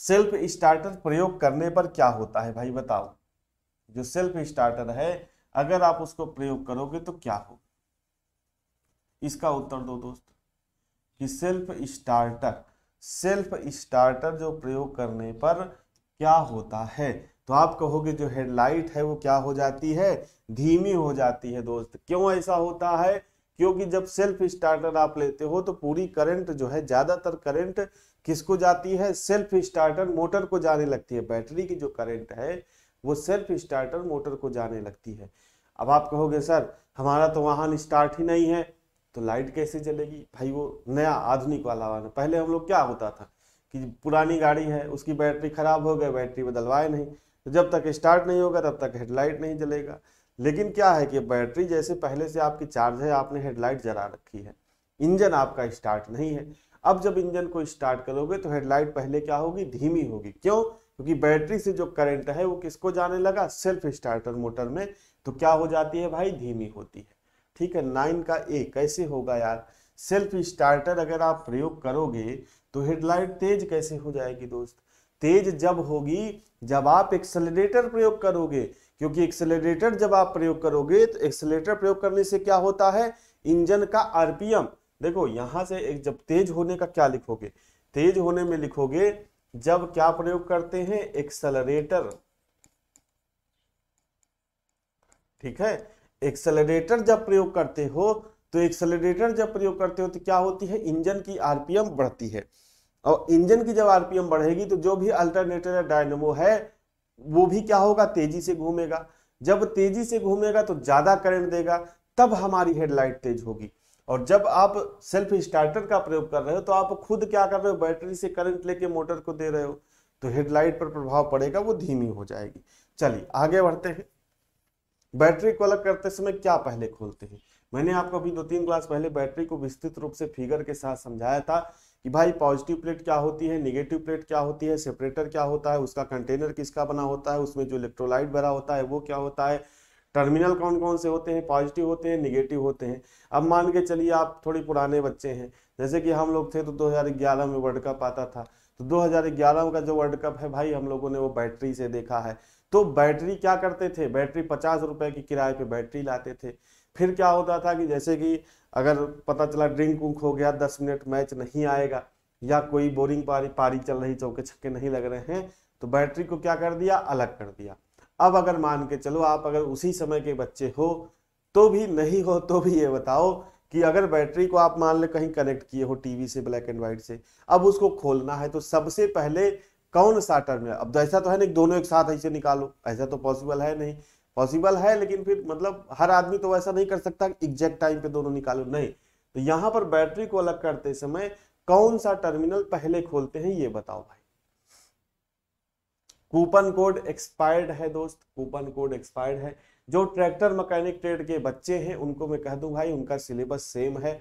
सेल्फ स्टार्टर प्रयोग करने पर क्या होता है भाई बताओ, जो सेल्फ स्टार्टर है अगर आप उसको प्रयोग करोगे तो क्या हो, इसका उत्तर दो दोस्त कि सेल्फ स्टार्टर, सेल्फ स्टार्टर जो प्रयोग करने पर क्या होता है, तो आप कहोगे जो हेडलाइट है वो क्या हो जाती है, धीमी हो जाती है दोस्त। क्यों ऐसा होता है, क्योंकि जब सेल्फ स्टार्टर आप लेते हो तो पूरी करंट जो है, ज्यादातर करंट किसको जाती है, सेल्फ स्टार्टर मोटर को जाने लगती है, बैटरी की जो करंट है वो सेल्फ स्टार्टर मोटर को जाने लगती है। अब आप कहोगे सर हमारा तो वाहन स्टार्ट ही नहीं है तो लाइट कैसे जलेगी भाई, वो नया आधुनिक वाला वाहन। पहले हम लोग क्या होता था कि पुरानी गाड़ी है उसकी बैटरी खराब हो गई, बैटरी बदलवाए नहीं, तो जब तक स्टार्ट नहीं होगा तब तक हेडलाइट नहीं जलेगा। लेकिन क्या है कि बैटरी जैसे पहले से आपकी चार्ज है, आपने हेडलाइट जला रखी है, इंजन आपका स्टार्ट नहीं है। अब जब इंजन को स्टार्ट करोगे तो हेडलाइट पहले क्या होगी, धीमी होगी। क्यों? क्योंकि बैटरी से जो करंट है वो किसको जाने लगा, सेल्फ स्टार्टर मोटर में, तो क्या हो जाती है भाई, धीमी होती है। ठीक है, नाइन का ए कैसे होगा यार, सेल्फ स्टार्टर अगर आप प्रयोग करोगे तो हेडलाइट तेज कैसे हो जाएगी दोस्त, तेज जब होगी जब आप एक्सेलरेटर प्रयोग करोगे, क्योंकि एक्सेलरेटर जब आप प्रयोग करोगे तो एक्सेलरेटर प्रयोग करने से क्या होता है, इंजन का आरपीएम देखो यहाँ से एक, जब तेज होने का क्या लिखोगे, तेज होने में लिखोगे जब क्या प्रयोग करते हैं, एक्सेलरेटर। ठीक है, एक्सेलरेटर जब प्रयोग करते हो तो एक्सेलरेटर जब प्रयोग करते हो तो क्या होती है, इंजन की आरपीएम बढ़ती है, और इंजन की जब आरपीएम बढ़ेगी तो जो भी अल्टरनेटर या डायनेमो है वो भी क्या होगा, तेजी से घूमेगा। जब तेजी से घूमेगा तो ज्यादा करंट देगा, तब हमारी हेडलाइट तेज होगी। और जब आप सेल्फ स्टार्टर का प्रयोग कर रहे हो तो आप खुद क्या कर रहे हो, बैटरी से करंट लेके मोटर को दे रहे हो, तो हेडलाइट पर प्रभाव पड़ेगा, वो धीमी हो जाएगी। चलिए आगे बढ़ते हैं, बैटरी को अलग करते समय क्या पहले खोलते हैं। मैंने आपको अभी दो तीन क्लास पहले बैटरी को विस्तृत रूप से फिगर के साथ समझाया था कि भाई पॉजिटिव प्लेट क्या होती है, निगेटिव प्लेट क्या होती है, सेपरेटर क्या होता है, उसका कंटेनर किसका बना होता है, उसमें जो इलेक्ट्रोलाइट भरा होता है वो क्या होता है, टर्मिनल कौन कौन से होते हैं, पॉजिटिव होते हैं, निगेटिव होते हैं। अब मान के चलिए आप थोड़े पुराने बच्चे हैं, जैसे कि हम लोग थे तो दो हज़ार ग्यारह में वर्ल्ड कप आता था, तो दो हज़ार ग्यारह का जो वर्ल्ड कप है भाई हम लोगों ने वो बैटरी से देखा है। तो बैटरी क्या करते थे, बैटरी पचास रुपए की किराए पे बैटरी लाते थे। फिर क्या होता था कि जैसे कि अगर पता चला ड्रिंक उंक हो गया, दस मिनट मैच नहीं आएगा या कोई बोरिंग पारी पारी चल रही, चौके छक्के नहीं लग रहे हैं, तो बैटरी को क्या कर दिया, अलग कर दिया। अब अगर मान के चलो आप अगर उसी समय के बच्चे हो तो भी, नहीं हो तो भी, ये बताओ कि अगर बैटरी को आप मान ले कहीं कनेक्ट किए हो टीवी से, ब्लैक एंड व्हाइट से, अब उसको खोलना है तो सबसे पहले कौन सा टर्मिनल, अब ऐसा तो है नहीं दोनों एक साथ ऐसे निकालो, ऐसा तो पॉसिबल है नहीं, पॉसिबल है लेकिन फिर मतलब हर आदमी तो ऐसा नहीं कर सकता एग्जैक्ट टाइम पे दोनों निकालो, नहीं। तो यहाँ पर बैटरी को अलग करते समय कौन सा टर्मिनल पहले खोलते हैं ये बताओ भाई, कूपन कोड एक्सपायर्ड है दोस्त, कूपन कोड एक्सपायर्ड है। जो ट्रैक्टर मैकेनिक ट्रेड के बच्चे हैं उनको मैं कह दूं भाई उनका सिलेबस सेम है,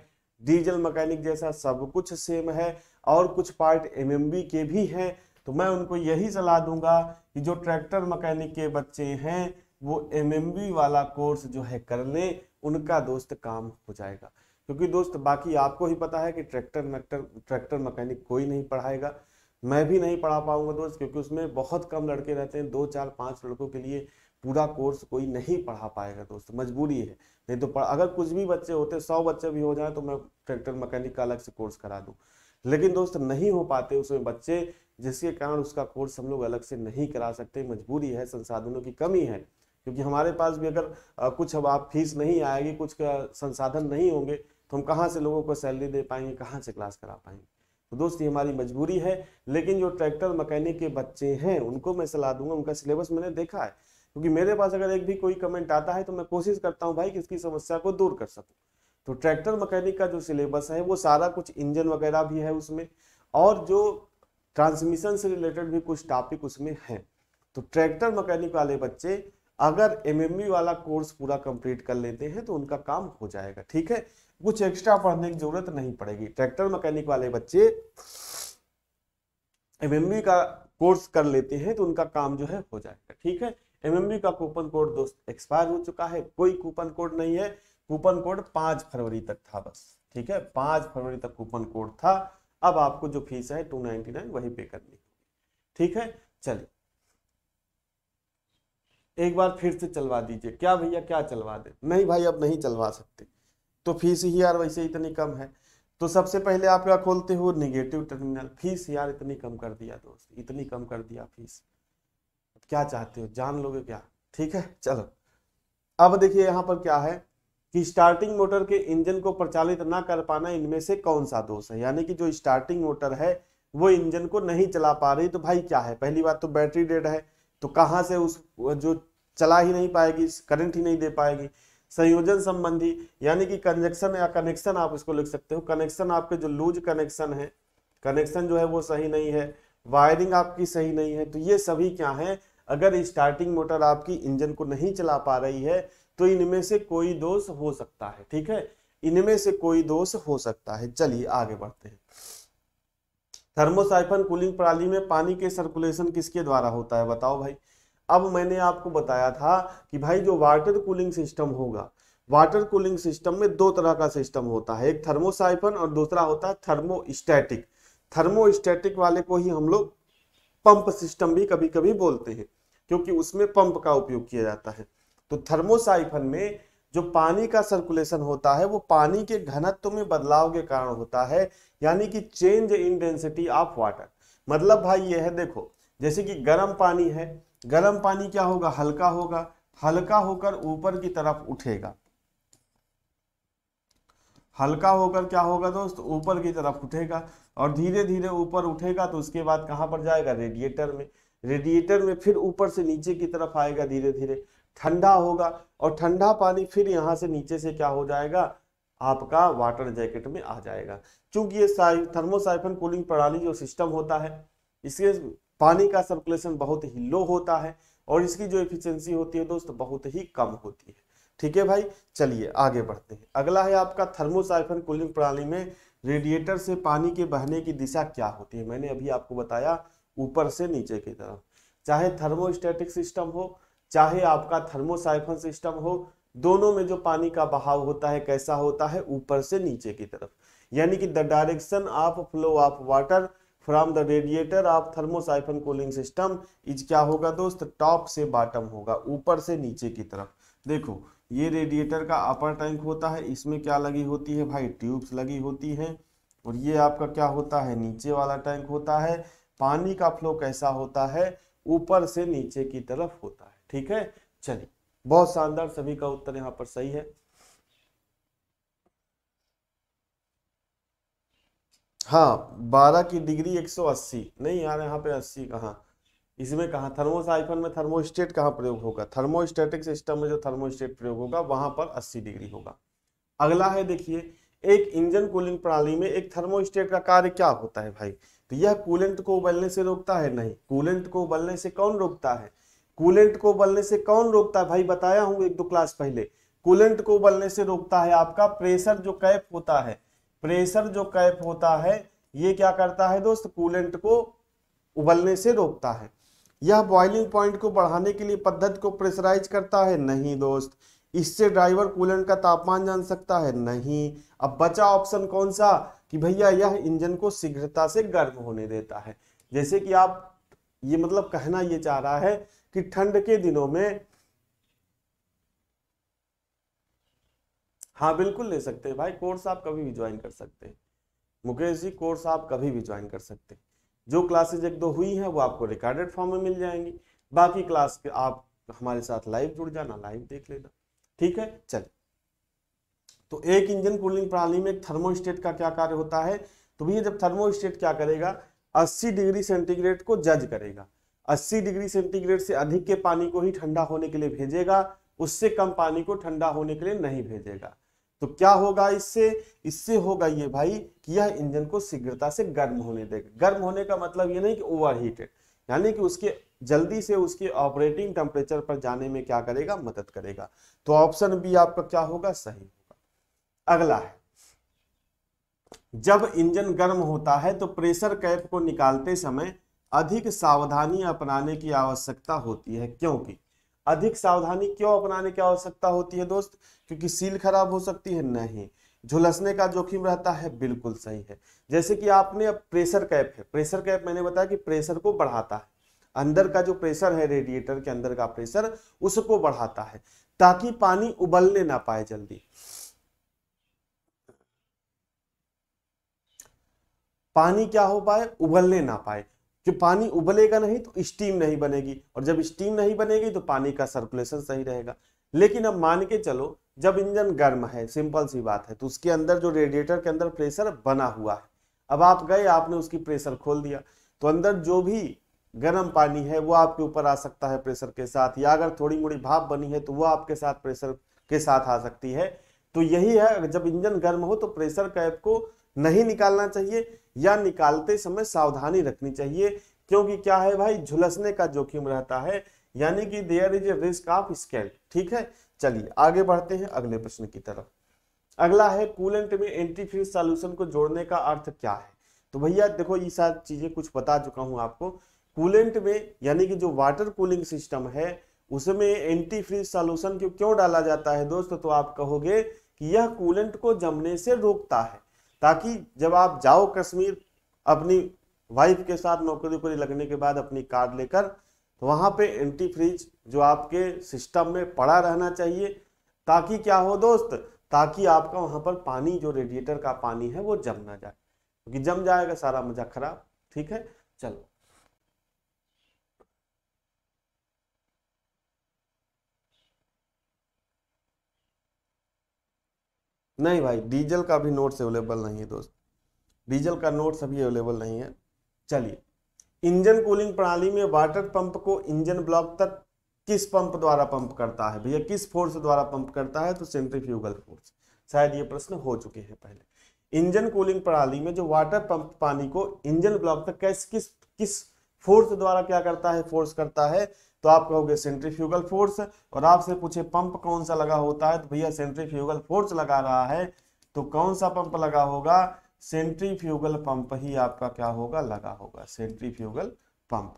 डीजल मैकेनिक जैसा सब कुछ सेम है, और कुछ पार्ट एमएमबी के भी हैं। तो मैं उनको यही सलाह दूंगा कि जो ट्रैक्टर मैकेनिक के बच्चे हैं वो एमएमबी वाला कोर्स जो है कर लें, उनका दोस्त काम हो जाएगा। क्योंकि दोस्त बाकी आपको ही पता है कि ट्रैक्टर मैक्टर ट्रैक्टर मैकेनिक कोई नहीं पढ़ाएगा, मैं भी नहीं पढ़ा पाऊंगा दोस्त, क्योंकि उसमें बहुत कम लड़के रहते हैं, दो चार पाँच लड़कों के लिए पूरा कोर्स कोई नहीं पढ़ा पाएगा दोस्त, मजबूरी है। नहीं तो अगर कुछ भी बच्चे होते, सौ बच्चे भी हो जाए तो मैं ट्रैक्टर मैकेनिक का अलग से कोर्स करा दूँ, लेकिन दोस्त नहीं हो पाते उसमें बच्चे, जिसके कारण उसका कोर्स हम लोग अलग से नहीं करा सकते, मजबूरी है, संसाधनों की कमी है। क्योंकि हमारे पास भी अगर कुछ अब आप फीस नहीं आएगी, कुछ संसाधन नहीं होंगे तो हम कहाँ से लोगों को सैलरी दे पाएंगे, कहाँ से क्लास करा पाएंगे। तो दोस्त ये हमारी मजबूरी है। लेकिन जो ट्रैक्टर मैकेनिक के बच्चे हैं उनको मैं सलाह दूंगा, उनका सिलेबस मैंने देखा है, क्योंकि मेरे पास अगर एक भी कोई कमेंट आता है तो मैं कोशिश करता हूँ भाई कि इसकी समस्या को दूर कर सकूँ। तो ट्रैक्टर मैकेनिक का जो सिलेबस है वो सारा कुछ इंजन वगैरह भी है उसमें, और जो ट्रांसमिशन से रिलेटेड भी कुछ टॉपिक उसमें है। तो ट्रैक्टर मैकेनिक वाले बच्चे अगर एमएमबी वाला कोर्स पूरा कंप्लीट कर लेते हैं तो उनका काम हो जाएगा, ठीक है, कुछ एक्स्ट्रा पढ़ने की जरूरत नहीं पड़ेगी। ट्रैक्टर मैकेनिक वाले बच्चे एमएमबी का कोर्स कर लेते हैं तो उनका काम जो है हो जाएगा, ठीक है। एमएमबी का कूपन कोड दोस्त एक्सपायर हो चुका है, कोई कूपन कोड नहीं है, कूपन कोड पांच फरवरी तक था बस, ठीक है, पांच फरवरी तक कूपन कोड था। अब आपको जो फीस है टू नाइनटी नाइन वही पे करनी होगी, ठीक है। चलिए एक बार फिर से चलवा दीजिए। क्या भैया क्या चलवा दे? नहीं भाई अब नहीं चलवा सकते, तो फीस ही यार वैसे इतनी कम है। तो सबसे पहले आप क्या खोलते हो? Negative terminal. फीस यार इतनी कम कर दिया दोस्त, इतनी कम कर दिया फीस, क्या चाहते हो जान लोगे क्या? ठीक है चलो। अब देखिए यहाँ पर क्या है कि स्टार्टिंग मोटर के इंजन को प्रचालित ना कर पाना इनमें से कौन सा दोष है, यानी कि जो स्टार्टिंग मोटर है वो इंजन को नहीं चला पा रही। तो भाई क्या है, पहली बात तो बैटरी डेड है, तो कहाँ से उस जो चला ही नहीं पाएगी, करंट ही नहीं दे पाएगी। संयोजन संबंधी यानी कि कंजक्शन या कनेक्शन आप इसको लिख सकते हो। कनेक्शन आपके जो लूज कनेक्शन है, कनेक्शन जो है वो सही नहीं है, वायरिंग आपकी सही नहीं है। तो ये सभी क्या है, अगर स्टार्टिंग मोटर आपकी इंजन को नहीं चला पा रही है तो इनमें से कोई दोष हो सकता है, ठीक है, इनमें से कोई दोष हो सकता है। चलिए आगे बढ़ते हैं। थर्मोसाइफन कूलिंग प्रणाली में पानी के सर्कुलेशन किसके द्वारा होता है? बताओ भाई। अब मैंने आपको बताया था कि भाई जो वाटर कूलिंग सिस्टम होगा, वाटर कूलिंग सिस्टम में दो तरह का सिस्टम होता है, एक थर्मोसाइफन और दूसरा होता है थर्मोस्टैटिक। थर्मोस्टैटिक वाले को ही हम लोग पंप सिस्टम भी कभी कभी बोलते हैं, क्योंकि उसमें पंप का उपयोग किया जाता है। तो थर्मोसाइफन में जो पानी का सर्कुलेशन होता है वो पानी के घनत्व में बदलाव के कारण होता है, यानी कि change in density of water. मतलब भाई ये है, देखो जैसे कि गर्म पानी है, गर्म पानी क्या होगा, हल्का होगा, हल्का होकर ऊपर की तरफ उठेगा, हल्का होकर क्या होगा दोस्त, ऊपर की तरफ उठेगा, और धीरे धीरे ऊपर उठेगा तो उसके बाद कहाँ पर जाएगा, रेडिएटर में, रेडिएटर में फिर ऊपर से नीचे की तरफ आएगा, धीरे धीरे ठंडा होगा, और ठंडा पानी फिर यहाँ से नीचे से क्या हो जाएगा, आपका वाटर जैकेट में आ जाएगा। क्योंकि ये थर्मोसाइफन कूलिंग प्रणाली जो सिस्टम होता है, इसके पानी का सर्कुलेशन बहुत ही लो होता है और इसकी जो एफिशिएंसी होती है दोस्त बहुत ही कम होती है, ठीक है भाई। चलिए आगे बढ़ते हैं। अगला है आपका थर्मोसाइफन कूलिंग प्रणाली में रेडिएटर से पानी के बहने की दिशा क्या होती है? मैंने अभी आपको बताया, ऊपर से नीचे की तरफ। चाहे थर्मोस्टैटिक सिस्टम हो चाहे आपका थर्मोसाइफन सिस्टम हो, दोनों में जो पानी का बहाव होता है कैसा होता है, ऊपर से नीचे की तरफ, यानी कि the direction of flow of water from the radiator of thermosiphon cooling system is क्या होगा दोस्त, टॉप से बॉटम होगा, ऊपर से नीचे की तरफ। देखो ये रेडिएटर का अपर टैंक होता है, इसमें क्या लगी होती है भाई, ट्यूब्स लगी होती हैं, और ये आपका क्या होता है, नीचे वाला टैंक होता है। पानी का फ्लो कैसा होता है, ऊपर से नीचे की तरफ होता है, ठीक है। चलिए बहुत शानदार, सभी का उत्तर यहाँ पर सही है। हाँ बारह की डिग्री एक सौ अस्सी, नहीं यार यहाँ पे अस्सी कहाँ, इसमें कहाँ, थर्मोसाइफन में थर्मोस्टेट कहाँ प्रयोग होगा, थर्मोस्टेटिक सिस्टम में जो थर्मोस्टेट प्रयोग होगा वहां पर अस्सी डिग्री होगा। अगला है देखिए, एक इंजन कूलिंग प्रणाली में एक थर्मोस्टेट का कार्य क्या होता है? भाई तो यह कूलेंट को उबलने से रोकता है? नहीं। कूलेंट को उबलने से कौन रोकता है? कूलेंट को उबलने से कौन रोकता है भाई, बताया हूं एक दो क्लास पहले। कूलेंट को उबलने से रोकता है आपका प्रेशर, जो कैप होता है, प्रेशर जो कैप होता है ये क्या करता है दोस्त, कूलेंट को उबलने से रोकता है। यह बॉइलिंग पॉइंट को बढ़ाने के लिए पद्धति को प्रेशराइज करता है? नहीं दोस्त। इससे ड्राइवर कूलेंट का तापमान जान सकता है? नहीं। अब बचा ऑप्शन कौन सा कि भैया यह इंजन को शीघ्रता से गर्म होने देता है। जैसे कि आप ये मतलब कहना ये चाह रहा है कि ठंड के दिनों में, हाँ बिल्कुल ले सकते हैं भाई, कोर्स आप कभी भी ज्वाइन कर सकते हैं मुकेश जी, कोर्स आप कभी भी ज्वाइन कर सकते हैं। जो क्लासेज एक दो हुई हैं वो आपको रिकॉर्डेड फॉर्म में मिल जाएंगी, बाकी क्लास आप हमारे साथ लाइव जुड़ जाना, लाइव देख लेना, ठीक है। चल तो एक इंजन कूलिंग प्रणाली में थर्मोस्टेट का क्या कार्य होता है? तो भैया जब थर्मोस्टेट क्या करेगा, अस्सी डिग्री सेंटीग्रेड को जज करेगा। अस्सी डिग्री सेंटीग्रेड से अधिक के पानी को ही ठंडा होने के लिए भेजेगा, उससे कम पानी को ठंडा होने के लिए नहीं भेजेगा। तो क्या होगा इससे, इससे होगा ये भाई कि यह इंजन को शीघ्रता से गर्म होने देगा। गर्म होने का मतलब ये नहीं कि ओवरहीटेड, यानी कि उसके जल्दी से उसके ऑपरेटिंग टेम्परेचर पर जाने में क्या करेगा, मदद करेगा। तो ऑप्शन बी आपका क्या होगा, सही होगा। अगला है, जब इंजन गर्म होता है तो प्रेशर कैप को निकालते समय अधिक सावधानी अपनाने की आवश्यकता होती है। क्योंकि अधिक सावधानी क्यों अपनाने की आवश्यकता होती है दोस्त, क्योंकि सील खराब हो सकती है? नहीं। झुलसने का जोखिम रहता है? बिल्कुल सही है। जैसे कि आपने, अब प्रेशर कैप है, प्रेशर कैप मैंने बताया कि प्रेशर को बढ़ाता है, अंदर का जो प्रेशर है, रेडिएटर के अंदर का प्रेशर, उसको बढ़ाता है ताकि पानी उबलने ना पाए जल्दी। पानी क्या हो पाए, उबलने ना पाए। कि पानी उबलेगा नहीं तो स्टीम नहीं बनेगी, और जब स्टीम नहीं बनेगी तो पानी का सर्कुलेशन सही रहेगा। लेकिन अब मान के चलो जब इंजन गर्म है, सिंपल सी बात है, तो उसके अंदर जो रेडिएटर के अंदर प्रेशर बना हुआ है, अब आप गए आपने उसकी प्रेशर खोल दिया, तो अंदर जो भी गर्म पानी है वो आपके ऊपर आ सकता है प्रेशर के साथ, या अगर थोड़ी मोड़ी भाप बनी है तो वो आपके साथ प्रेशर के साथ आ सकती है। तो यही है, जब इंजन गर्म हो तो प्रेशर कैप को नहीं निकालना चाहिए, या निकालते समय सावधानी रखनी चाहिए। क्योंकि क्या है भाई, झुलसने का जोखिम रहता है, यानी कि there is a risk of scalp, ठीक है। चलिए आगे बढ़ते हैं अगले प्रश्न की तरफ। अगला है, कूलेंट में एंटी फ्रीज सॉल्यूशन को जोड़ने का अर्थ क्या है? तो भैया देखो ये सारी चीजें कुछ बता चुका हूं आपको। कूलेंट में यानी कि जो वाटर कूलिंग सिस्टम है उसमें एंटी फ्रीज सॉल्यूशन क्यों डाला जाता है दोस्तों? तो आप कहोगे कि यह कूलेंट को जमने से रोकता है, ताकि जब आप जाओ कश्मीर अपनी वाइफ के साथ नौकरी पर लगने के बाद अपनी कार लेकर, तो वहाँ पे एंटी फ्रीज जो आपके सिस्टम में पड़ा रहना चाहिए, ताकि क्या हो दोस्त, ताकि आपका वहाँ पर पानी जो रेडिएटर का पानी है वो जम ना जाए, क्योंकि तो जम जाएगा सारा मजा खराब, ठीक है। चलो नहीं भाई, डीजल का भी नोट्स अवेलेबल नहीं है दोस्त, डीजल का नोट्स अभी अवेलेबल नहीं है। चलिए, इंजन कूलिंग प्रणाली में वाटर पंप को इंजन ब्लॉक तक किस पंप द्वारा पंप करता है? भैया किस फोर्स द्वारा पंप करता है? तो सेंट्रीफ्यूगल फोर्स। शायद ये प्रश्न हो चुके हैं पहले। इंजन कूलिंग प्रणाली में जो वाटर पंप पानी को इंजन ब्लॉक तक कैसे किस किस फोर्स द्वारा क्या करता है, फोर्स करता है? तो आप कहोगे सेंट्रीफ्यूगल फोर्स। और आपसे पूछे पंप कौन सा लगा होता है, तो भैया सेंट्रीफ्यूगल फोर्स लगा रहा है, तो कौन सा पंप लगा होगा? सेंट्रीफ्यूगल पंप ही आपका क्या होगा, लगा होगा, सेंट्रीफ्यूगल पंप।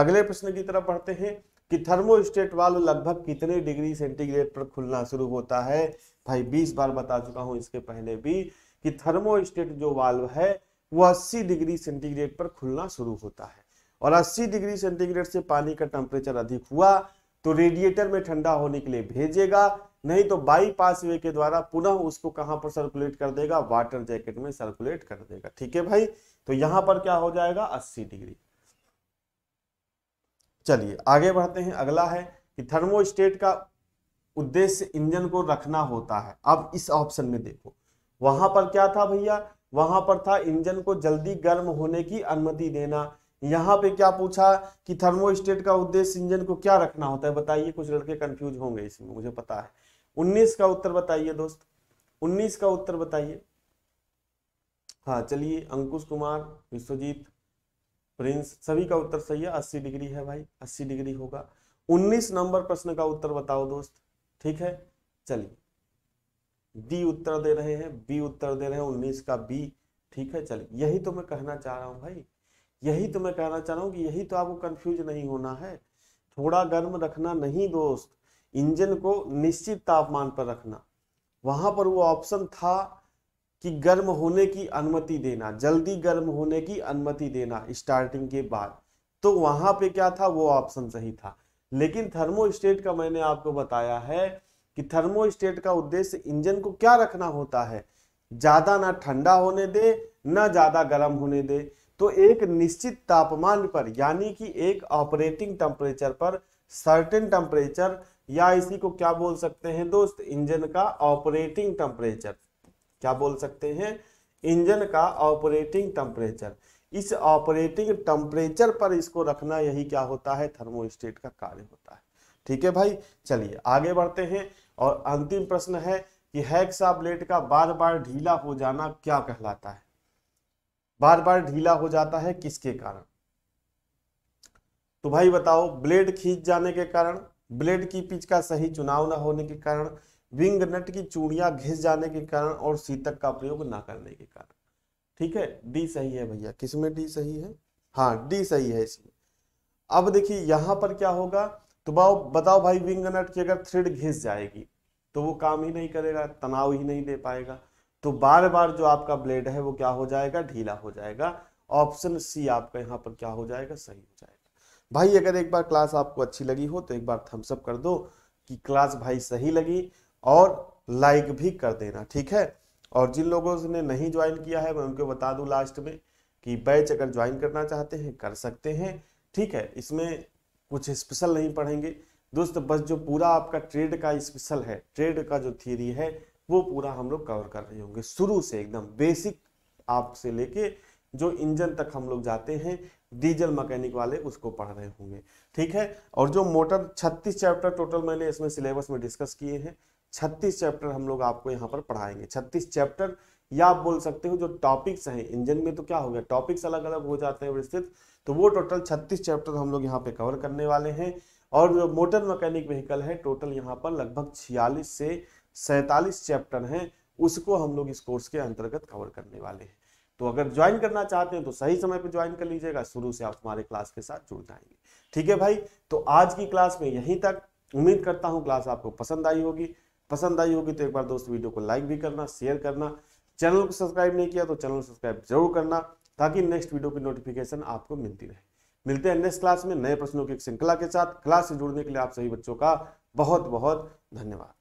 अगले प्रश्न की तरफ बढ़ते हैं कि थर्मोस्टेट वाल्व लगभग कितने डिग्री सेंटीग्रेड पर खुलना शुरू होता है? भाई बीस बार बता चुका हूँ इसके पहले भी कि थर्मोस्टेट जो वाल्व है वो अस्सी डिग्री सेंटीग्रेड पर खुलना शुरू होता है, और अस्सी डिग्री सेंटीग्रेड से पानी का टेम्परेचर अधिक हुआ तो रेडिएटर में ठंडा होने के लिए भेजेगा, नहीं तो बाईपास वे के द्वारा पुनः उसको कहां पर सर्कुलेट कर देगा, वाटर जैकेट में सर्कुलेट कर देगा, ठीक है भाई। तो यहां पर क्या हो जाएगा, अस्सी डिग्री। चलिए आगे बढ़ते हैं। अगला है कि थर्मोस्टेट का उद्देश्य इंजन को रखना होता है। अब इस ऑप्शन में देखो, वहां पर क्या था भैया, वहां पर था इंजन को जल्दी गर्म होने की अनुमति देना। यहाँ पे क्या पूछा कि थर्मोस्टेट का उद्देश्य इंजन को क्या रखना होता है? बताइए, कुछ लड़के कंफ्यूज होंगे इसमें, मुझे पता है। उन्नीस का उत्तर बताइए दोस्त, उन्नीस का उत्तर बताइए। हाँ चलिए, अंकुश कुमार, विश्वजीत, प्रिंस, सभी का उत्तर सही है, अस्सी डिग्री है भाई, अस्सी डिग्री होगा। उन्नीस नंबर प्रश्न का उत्तर बताओ दोस्त, ठीक है। चलिए डी उत्तर दे रहे हैं, बी उत्तर दे रहे हैं, उन्नीस का बी, ठीक है। चलिए यही तो मैं कहना चाह रहा हूँ भाई, यही तो मैं कहना चाह रहा हूँ कि यही तो आपको कंफ्यूज नहीं होना है, थोड़ा गर्म रखना नहीं दोस्त, इंजन को निश्चित तापमान पर रखना। वहां पर वो ऑप्शन था कि गर्म होने की अनुमति देना, जल्दी गर्म होने की अनुमति देना स्टार्टिंग के बाद, तो वहां पे क्या था वो ऑप्शन सही था। लेकिन थर्मोस्टेट का मैंने आपको बताया है कि थर्मोस्टेट का उद्देश्य इंजन को क्या रखना होता है, ज्यादा ना ठंडा होने दे ना ज्यादा गर्म होने दे, तो एक निश्चित तापमान पर यानी कि एक ऑपरेटिंग टेम्परेचर पर, सर्टेन टेम्परेचर, या इसी को क्या बोल सकते हैं दोस्त, इंजन का ऑपरेटिंग टेम्परेचर, क्या बोल सकते हैं, इंजन का ऑपरेटिंग टेम्परेचर। इस ऑपरेटिंग टेम्परेचर पर इसको रखना, यही क्या होता है थर्मोस्टेट का कार्य होता है, ठीक है भाई। चलिए आगे बढ़ते हैं और अंतिम प्रश्न है कि हेक्सा ब्लेड का बार बार ढीला हो जाना क्या कहलाता है, बार बार ढीला हो जाता है किसके कारण। तो भाई बताओ, ब्लेड खींच जाने के कारण, ब्लेड की पिच का सही चुनाव न होने के कारण, विंग नट की चूड़ियां घिस जाने के कारण, और सीतक का प्रयोग ना करने के कारण, ठीक है। डी सही है भैया, किसमें डी सही है, हाँ डी सही है इसमें। अब देखिए यहाँ पर क्या होगा, तो बताओ भाई, विंग नट की अगर थ्रेड घिस जाएगी तो वो काम ही नहीं करेगा, तनाव ही नहीं दे पाएगा, तो बार बार जो आपका ब्लेड है वो क्या हो जाएगा, ढीला हो जाएगा। ऑप्शन सी आपका यहाँ पर क्या हो जाएगा, सही हो जाएगा। भाई अगर एक बार क्लास आपको अच्छी लगी हो तो एक बार थम्स अप कर दो कि क्लास भाई सही लगी, और लाइक भी कर देना, ठीक है। और जिन लोगों ने नहीं ज्वाइन किया है मैं उनको बता दूं लास्ट में कि बैच अगर ज्वाइन करना चाहते हैं कर सकते हैं, ठीक है। इसमें कुछ स्पेशल नहीं पढ़ेंगे दोस्त, बस जो पूरा आपका ट्रेड का स्पेशल है, ट्रेड का जो थ्योरी है वो पूरा हम लोग कवर कर रहे होंगे, शुरू से एकदम बेसिक आपसे लेके जो इंजन तक हम लोग जाते हैं, डीजल मैकेनिक वाले उसको पढ़ रहे होंगे, ठीक है। और जो मोटर छत्तीस चैप्टर टोटल मैंने इसमें सिलेबस में डिस्कस किए हैं, छत्तीस चैप्टर हम लोग आपको यहाँ पर पढ़ाएंगे, छत्तीस चैप्टर, या आप बोल सकते हो जो टॉपिक्स हैं, इंजन में तो क्या हो गया टॉपिक्स अलग अलग हो जाते हैं विस्तृत, तो वो टोटल छत्तीस चैप्टर हम लोग यहाँ पे कवर करने वाले हैं। और जो मोटर मैकेनिक व्हीकल है टोटल यहाँ पर लगभग छियालीस से सैंतालीस चैप्टर हैं, उसको हम लोग इस कोर्स के अंतर्गत कवर करने वाले हैं। तो अगर ज्वाइन करना चाहते हैं तो सही समय पर ज्वाइन कर लीजिएगा, शुरू से आप हमारे क्लास के साथ जुड़ जाएंगे, ठीक है भाई। तो आज की क्लास में यहीं तक, उम्मीद करता हूँ क्लास आपको पसंद आई होगी, पसंद आई होगी तो एक बार दोस्त वीडियो को लाइक भी करना, शेयर करना, चैनल को सब्सक्राइब नहीं किया तो चैनल सब्सक्राइब जरूर करना, ताकि नेक्स्ट वीडियो की नोटिफिकेशन आपको मिलती रहे। मिलते हैं नेक्स्ट क्लास में नए प्रश्नों की एक श्रृंखला के साथ। क्लास से जुड़ने के लिए आप सभी बच्चों का बहुत बहुत धन्यवाद।